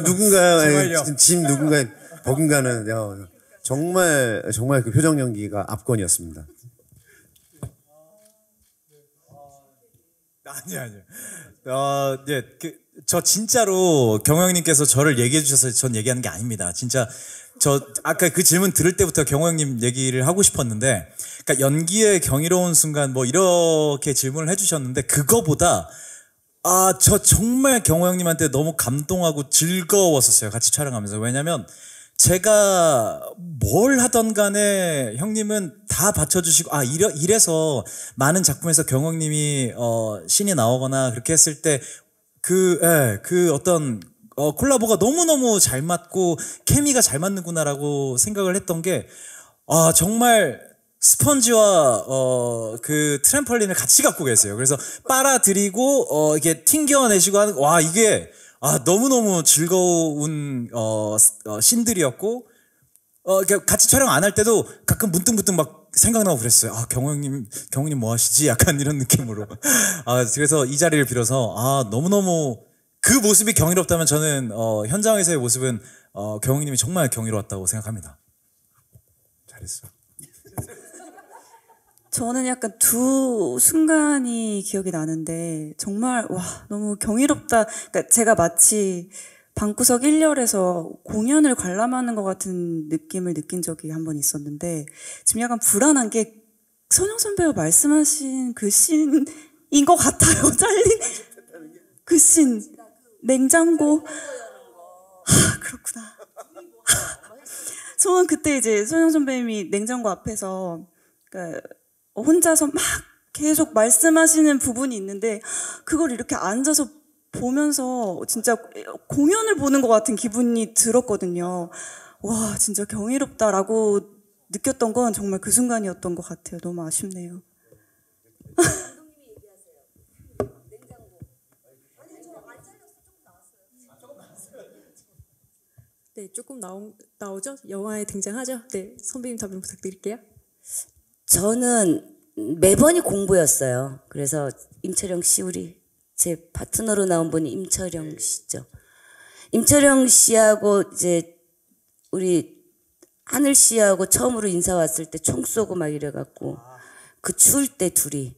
누군가 짐 누군가 버금가는 야, 정말 정말 그 표정 연기가 압권이었습니다. 아니 아니요. 어, 예, 그, 저 진짜로 경영님께서 저를 얘기해 주셔서 전 얘기하는 게 아닙니다. 진짜. 저 아까 그 질문 들을 때부터 경호 형님 얘기를 하고 싶었는데, 그러니까 연기의 경이로운 순간 뭐 이렇게 질문을 해주셨는데, 그거보다 아, 저 정말 경호 형님한테 너무 감동하고 즐거웠었어요, 같이 촬영하면서. 왜냐면 제가 뭘 하던 간에 형님은 다 받쳐주시고, 아 이래, 이래서 많은 작품에서 경호 형님이 어, 신이 나오거나 그렇게 했을 때 그, 예, 그 어떤 어, 콜라보가 너무너무 잘 맞고 케미가 잘 맞는구나라고 생각을 했던 게, 아, 정말 스펀지와 어, 그 트램펄린을 같이 갖고 계세요. 그래서 빨아들이고 어, 이게 튕겨내시고 하는, 와, 이게 아, 너무너무 즐거운 어, 어, 신들이었고, 어, 같이 촬영 안 할 때도 가끔 문득문득 막 생각나고 그랬어요. 아, 경호 형님, 경호 형님 뭐 하시지? 약간 이런 느낌으로. 아, 그래서 이 자리를 빌어서 아, 너무너무 그 모습이 경이롭다면 저는 어, 현장에서의 모습은 어, 경영님이 정말 경이로웠다고 생각합니다. 잘했어. 저는 약간 두 순간이 기억이 나는데, 정말 와 너무 경이롭다. 그러니까 제가 마치 방구석 일 열에서 공연을 관람하는 것 같은 느낌을 느낀 적이 한 번 있었는데, 지금 약간 불안한 게 선영 선배가 말씀하신 그 씬인 것 같아요. 잘린 그 씬. 냉장고. 아, 그렇구나. 저는 그때 이제 선영 선배님이 냉장고 앞에서 그러니까 혼자서 막 계속 말씀하시는 부분이 있는데, 그걸 이렇게 앉아서 보면서 진짜 공연을 보는 것 같은 기분이 들었거든요. 와, 진짜 경이롭다라고 느꼈던 건 정말 그 순간이었던 것 같아요. 너무 아쉽네요. 네, 조금 나오, 나오죠? 영화에 등장하죠? 네, 선배님 답변 부탁드릴게요. 저는 매번이 공부였어요. 그래서 임철영 씨, 우리 제 파트너로 나온 분이 임철영 씨죠. 임철영 씨하고 이제 우리 하늘 씨하고 처음으로 인사 왔을 때 총 쏘고 막 이래갖고, 그 추울 때 둘이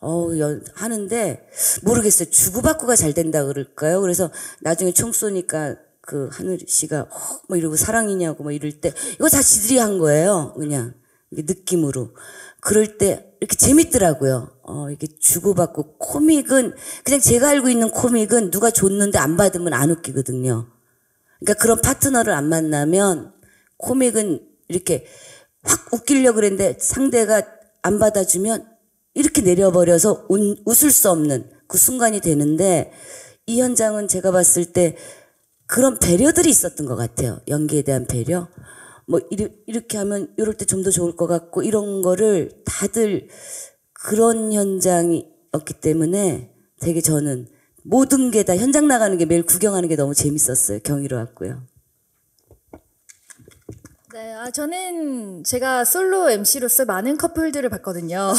어우 연, 하는데 모르겠어요. 주고받고가 잘 된다 그럴까요? 그래서 나중에 총 쏘니까 그 하늘 씨가 어, 뭐 이러고 사랑이냐고 뭐 이럴 때, 이거 다 지들이 한 거예요. 그냥 느낌으로. 그럴 때 이렇게 재밌더라고요. 어, 이렇게 주고받고. 코믹은 그냥 제가 알고 있는 코믹은 누가 줬는데 안 받으면 안 웃기거든요. 그러니까 그런 파트너를 안 만나면 코믹은 이렇게 확 웃기려고 그랬는데 상대가 안 받아주면 이렇게 내려버려서 운, 웃을 수 없는 그 순간이 되는데, 이 현장은 제가 봤을 때 그런 배려들이 있었던 것 같아요. 연기에 대한 배려. 뭐 이리, 이렇게 하면 이럴 때 좀 더 좋을 것 같고, 이런 거를 다들 그런 현장이었기 때문에 되게 저는 모든 게 다 현장 나가는 게, 매일 구경하는 게 너무 재밌었어요. 경이로웠고요. 네, 아, 저는 제가 솔로 엠씨로서 많은 커플들을 봤거든요.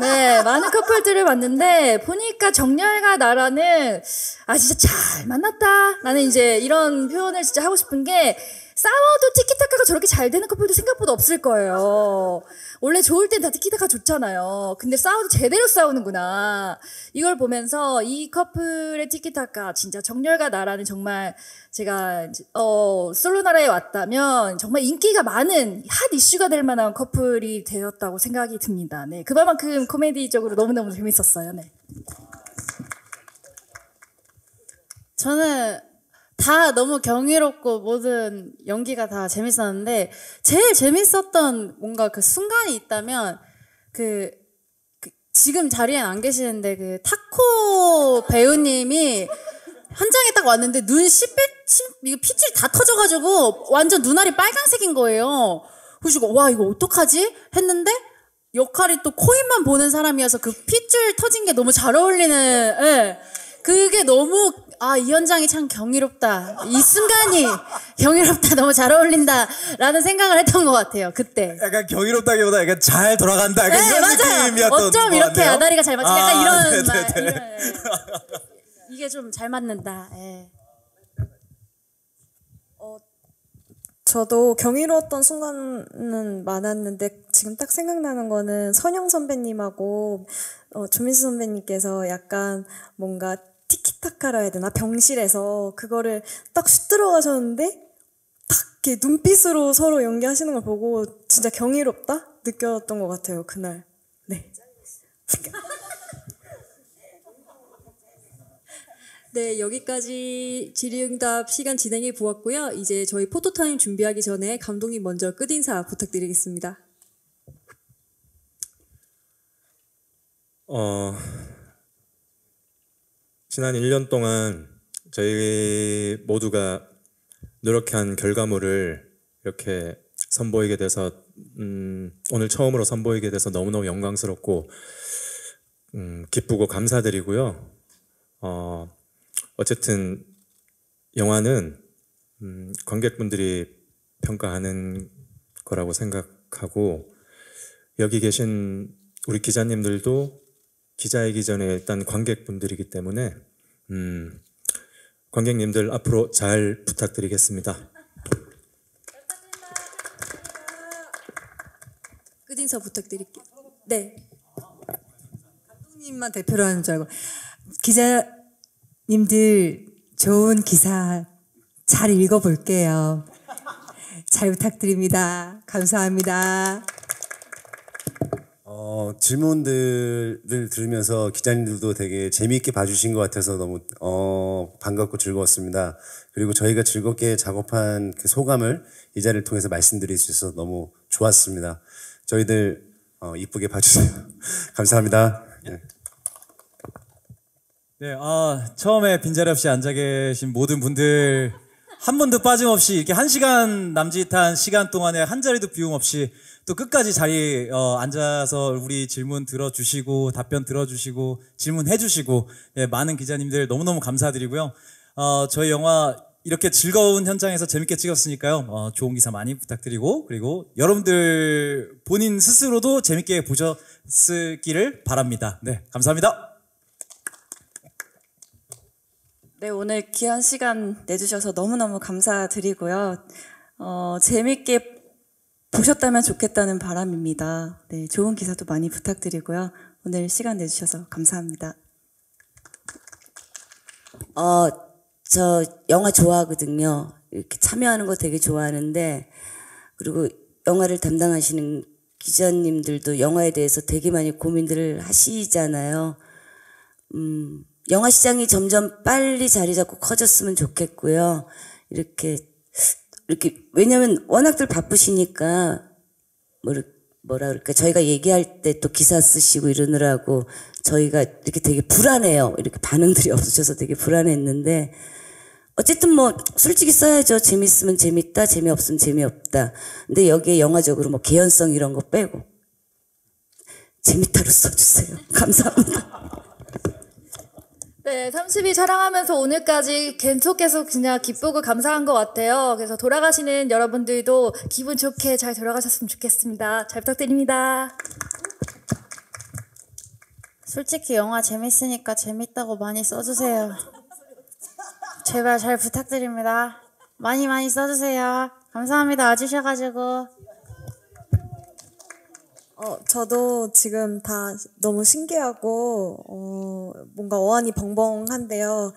네, 많은 커플들을 봤는데, 보니까 정열과 나라는 아 진짜 잘 만났다 라는 이제 이런 표현을 진짜 하고 싶은 게, 싸워도 티키타카가 저렇게 잘 되는 커플도 생각보다 없을 거예요. 원래 좋을 땐 다 티키타카 좋잖아요. 근데 싸워도 제대로 싸우는구나. 이걸 보면서 이 커플의 티키타카, 진짜 정열과 나라는 정말 제가 어, 솔로 나라에 왔다면 정말 인기가 많은 핫 이슈가 될 만한 커플이 되었다고 생각이 듭니다. 네, 그만큼 코미디적으로 너무너무 재밌었어요. 네. 저는 다 너무 경이롭고 모든 연기가 다 재밌었는데, 제일 재밌었던 뭔가 그 순간이 있다면 그, 그 지금 자리엔 안 계시는데 그 타코 배우님이 현장에 딱 왔는데 눈 핏줄이 다 터져가지고 완전 눈알이 빨간색인 거예요. 그래서 와, 이거 어떡하지? 했는데 역할이 또 코인만 보는 사람이어서 그 핏줄 터진 게 너무 잘 어울리는, 예. 그게 너무 아, 이 현장이 참 경이롭다. 이 순간이 경이롭다. 너무 잘 어울린다. 라는 생각을 했던 것 같아요. 그때. 약간 경이롭다기보다 약간 잘 돌아간다. 약간 네, 이런 맞아요. 느낌이었던 어쩜 이렇게 같네요? 아다리가 잘 맞지? 약간 아, 이런 말. 이런, 이게 좀 잘 맞는다. 예. 어, 저도 경이로웠던 순간은 많았는데 지금 딱 생각나는 거는 선영 선배님하고 어, 조민수 선배님께서 약간 뭔가 티키타카라 해야 되나? 병실에서 그거를 딱 슛 들어가셨는데 딱 이렇게 눈빛으로 서로 연기하시는 걸 보고 진짜 경이롭다 느꼈던 것 같아요. 그날. 네. 네, 여기까지 질의응답 시간 진행해 보았고요. 이제 저희 포토타임 준비하기 전에 감독님 먼저 끝인사 부탁드리겠습니다. 어... 지난 일 년 동안 저희 모두가 노력한 결과물을 이렇게 선보이게 돼서 음, 오늘 처음으로 선보이게 돼서 너무너무 영광스럽고 음, 기쁘고 감사드리고요. 어, 어쨌든 영화는 음, 관객분들이 평가하는 거라고 생각하고 여기 계신 우리 기자님들도 기자이기 전에 일단 관객분들이기 때문에 음, 관객님들 앞으로 잘 부탁드리겠습니다. 끝인사 부탁드릴게요. 네. 감독님만 대표로 하는 줄 알고. 기자님들 좋은 기사 잘 읽어볼게요. 잘 부탁드립니다. 감사합니다. 어, 질문들을 들으면서 기자님들도 되게 재미있게 봐주신 것 같아서 너무 어, 반갑고 즐거웠습니다. 그리고 저희가 즐겁게 작업한 그 소감을 이 자리를 통해서 말씀드릴 수 있어서 너무 좋았습니다. 저희들 어, 이쁘게 봐주세요. 감사합니다. 네. 네, 아, 처음에 빈자리 없이 앉아 계신 모든 분들 한 분도 빠짐없이 이렇게 한 시간 남짓한 시간 동안에 한 자리도 비움 없이 또 끝까지 자리 어, 앉아서 우리 질문 들어주시고 답변 들어주시고 질문해주시고 예, 많은 기자님들 너무너무 감사드리고요. 어, 저희 영화 이렇게 즐거운 현장에서 재밌게 찍었으니까요. 어, 좋은 기사 많이 부탁드리고 그리고 여러분들 본인 스스로도 재밌게 보셨기를 바랍니다. 네, 감사합니다. 네, 오늘 귀한 시간 내주셔서 너무너무 감사드리고요. 어, 재밌게 보셨다면 좋겠다는 바람입니다. 네, 좋은 기사도 많이 부탁드리고요. 오늘 시간 내주셔서 감사합니다. 어, 저 영화 좋아하거든요. 이렇게 참여하는 거 되게 좋아하는데 그리고 영화를 담당하시는 기자님들도 영화에 대해서 되게 많이 고민들을 하시잖아요. 음... 영화 시장이 점점 빨리 자리 잡고 커졌으면 좋겠고요. 이렇게, 이렇게, 왜냐면 워낙들 바쁘시니까, 뭐라, 뭐라 그럴까, 저희가 얘기할 때 또 기사 쓰시고 이러느라고 저희가 이렇게 되게 불안해요. 이렇게 반응들이 없으셔서 되게 불안했는데, 어쨌든 뭐, 솔직히 써야죠. 재밌으면 재밌다, 재미없으면 재미없다. 근데 여기에 영화적으로 뭐 개연성 이런 거 빼고, 재밌다로 써주세요. 감사합니다. 네, 삼십일 촬영하면서 오늘까지 계속 계속 그냥 기쁘고 감사한 것 같아요. 그래서 돌아가시는 여러분들도 기분 좋게 잘 돌아가셨으면 좋겠습니다. 잘 부탁드립니다. 솔직히 영화 재밌으니까 재밌다고 많이 써주세요. 제발 잘 부탁드립니다. 많이 많이 써주세요. 감사합니다. 와주셔가지고. 어, 저도 지금 다 너무 신기하고 어, 뭔가 어안이 벙벙한데요.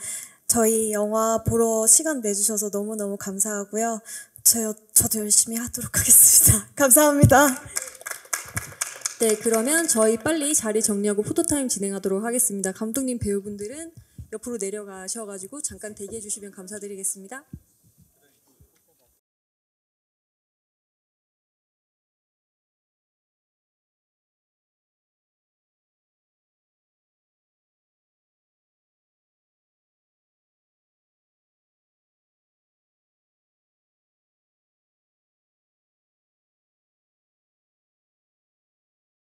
저희 영화 보러 시간 내주셔서 너무너무 감사하고요. 저, 저도 열심히 하도록 하겠습니다. 감사합니다. 네, 그러면 저희 빨리 자리 정리하고 포토타임 진행하도록 하겠습니다. 감독님, 배우분들은 옆으로 내려가셔가지고 잠깐 대기해 주시면 감사드리겠습니다.